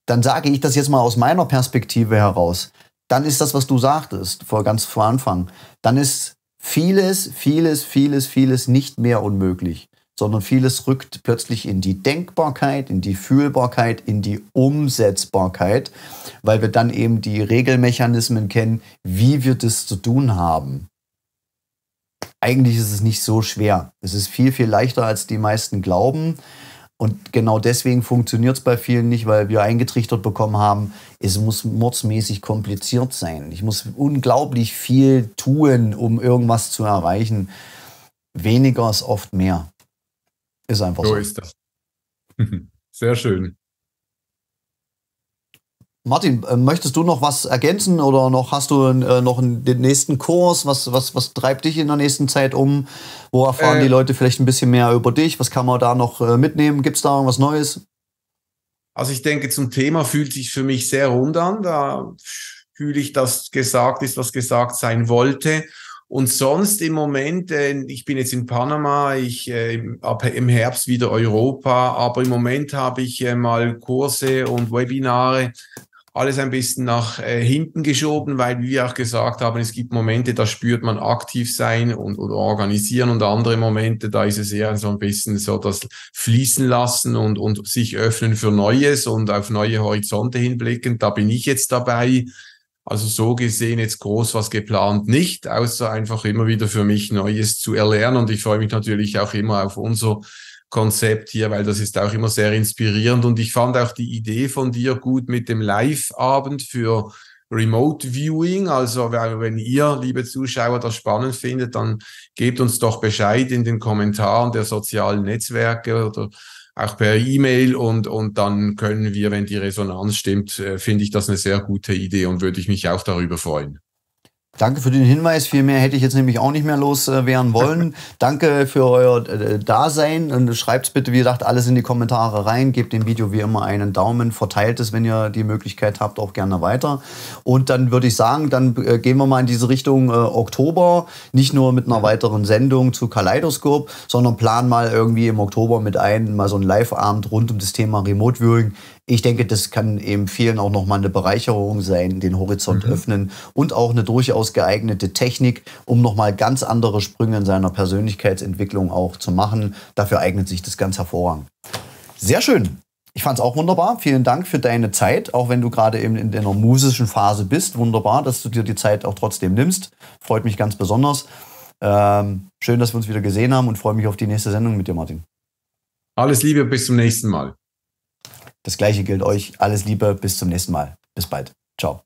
dann sage ich das jetzt mal aus meiner Perspektive heraus. Dann ist das, was du sagtest, vor ganz vor Anfang, dann ist vieles, vieles, vieles, vieles nicht mehr unmöglich, sondern vieles rückt plötzlich in die Denkbarkeit, in die Fühlbarkeit, in die Umsetzbarkeit, weil wir dann eben die Regelmechanismen kennen, wie wir das zu tun haben. Eigentlich ist es nicht so schwer. Es ist viel, viel leichter, als die meisten glauben. Und genau deswegen funktioniert es bei vielen nicht, weil wir eingetrichtert bekommen haben, es muss mordsmäßig kompliziert sein. Ich muss unglaublich viel tun, um irgendwas zu erreichen. Weniger ist oft mehr. Ist einfach so. So ist das. Sehr schön. Martin, möchtest du noch was ergänzen oder noch hast du äh, noch einen, den nächsten Kurs? Was, was, was treibt dich in der nächsten Zeit um? Wo erfahren äh, die Leute vielleicht ein bisschen mehr über dich? Was kann man da noch äh, mitnehmen? Gibt es da irgendwas Neues? Also ich denke, zum Thema fühlt sich für mich sehr rund an. Da fühle ich, dass gesagt ist, was gesagt sein wollte. Und sonst im Moment, äh, ich bin jetzt in Panama, ich äh, ab im Herbst wieder Europa, aber im Moment habe ich äh, mal Kurse und Webinare, alles ein bisschen nach äh, hinten geschoben, weil, wie wir auch gesagt haben, es gibt Momente, da spürt man aktiv sein und oder organisieren und andere Momente, da ist es eher so ein bisschen so das Fließen lassen und, und sich öffnen für Neues und auf neue Horizonte hinblicken. Da bin ich jetzt dabei. Also so gesehen jetzt groß was geplant nicht, außer einfach immer wieder für mich Neues zu erlernen. Und ich freue mich natürlich auch immer auf unser Konzept hier, weil das ist auch immer sehr inspirierend und ich fand auch die Idee von dir gut mit dem Live-Abend für Remote Viewing, also wenn ihr, liebe Zuschauer, das spannend findet, dann gebt uns doch Bescheid in den Kommentaren der sozialen Netzwerke oder auch per E-Mail und, und dann können wir, wenn die Resonanz stimmt, finde ich das eine sehr gute Idee und würde ich mich auch darüber freuen. Danke für den Hinweis. Viel mehr hätte ich jetzt nämlich auch nicht mehr loswerden wollen. Danke für euer Dasein und schreibt bitte, wie gesagt, alles in die Kommentare rein. Gebt dem Video wie immer einen Daumen, verteilt es, wenn ihr die Möglichkeit habt, auch gerne weiter. Und dann würde ich sagen, dann gehen wir mal in diese Richtung äh, Oktober, nicht nur mit einer weiteren Sendung zu Kaleidoskop, sondern planen mal irgendwie im Oktober mit ein, mal so einen Live-Abend rund um das Thema Remote Viewing. Ich denke, das kann eben vielen auch nochmal eine Bereicherung sein, den Horizont mhm. öffnen und auch eine durchaus geeignete Technik, um nochmal ganz andere Sprünge in seiner Persönlichkeitsentwicklung auch zu machen. Dafür eignet sich das ganz hervorragend. Sehr schön. Ich fand es auch wunderbar. Vielen Dank für deine Zeit, auch wenn du gerade eben in deiner musischen Phase bist. Wunderbar, dass du dir die Zeit auch trotzdem nimmst. Freut mich ganz besonders. Ähm, schön, dass wir uns wieder gesehen haben und freue mich auf die nächste Sendung mit dir, Martin. Alles Liebe, bis zum nächsten Mal. Das Gleiche gilt euch. Alles Liebe, bis zum nächsten Mal. Bis bald. Ciao.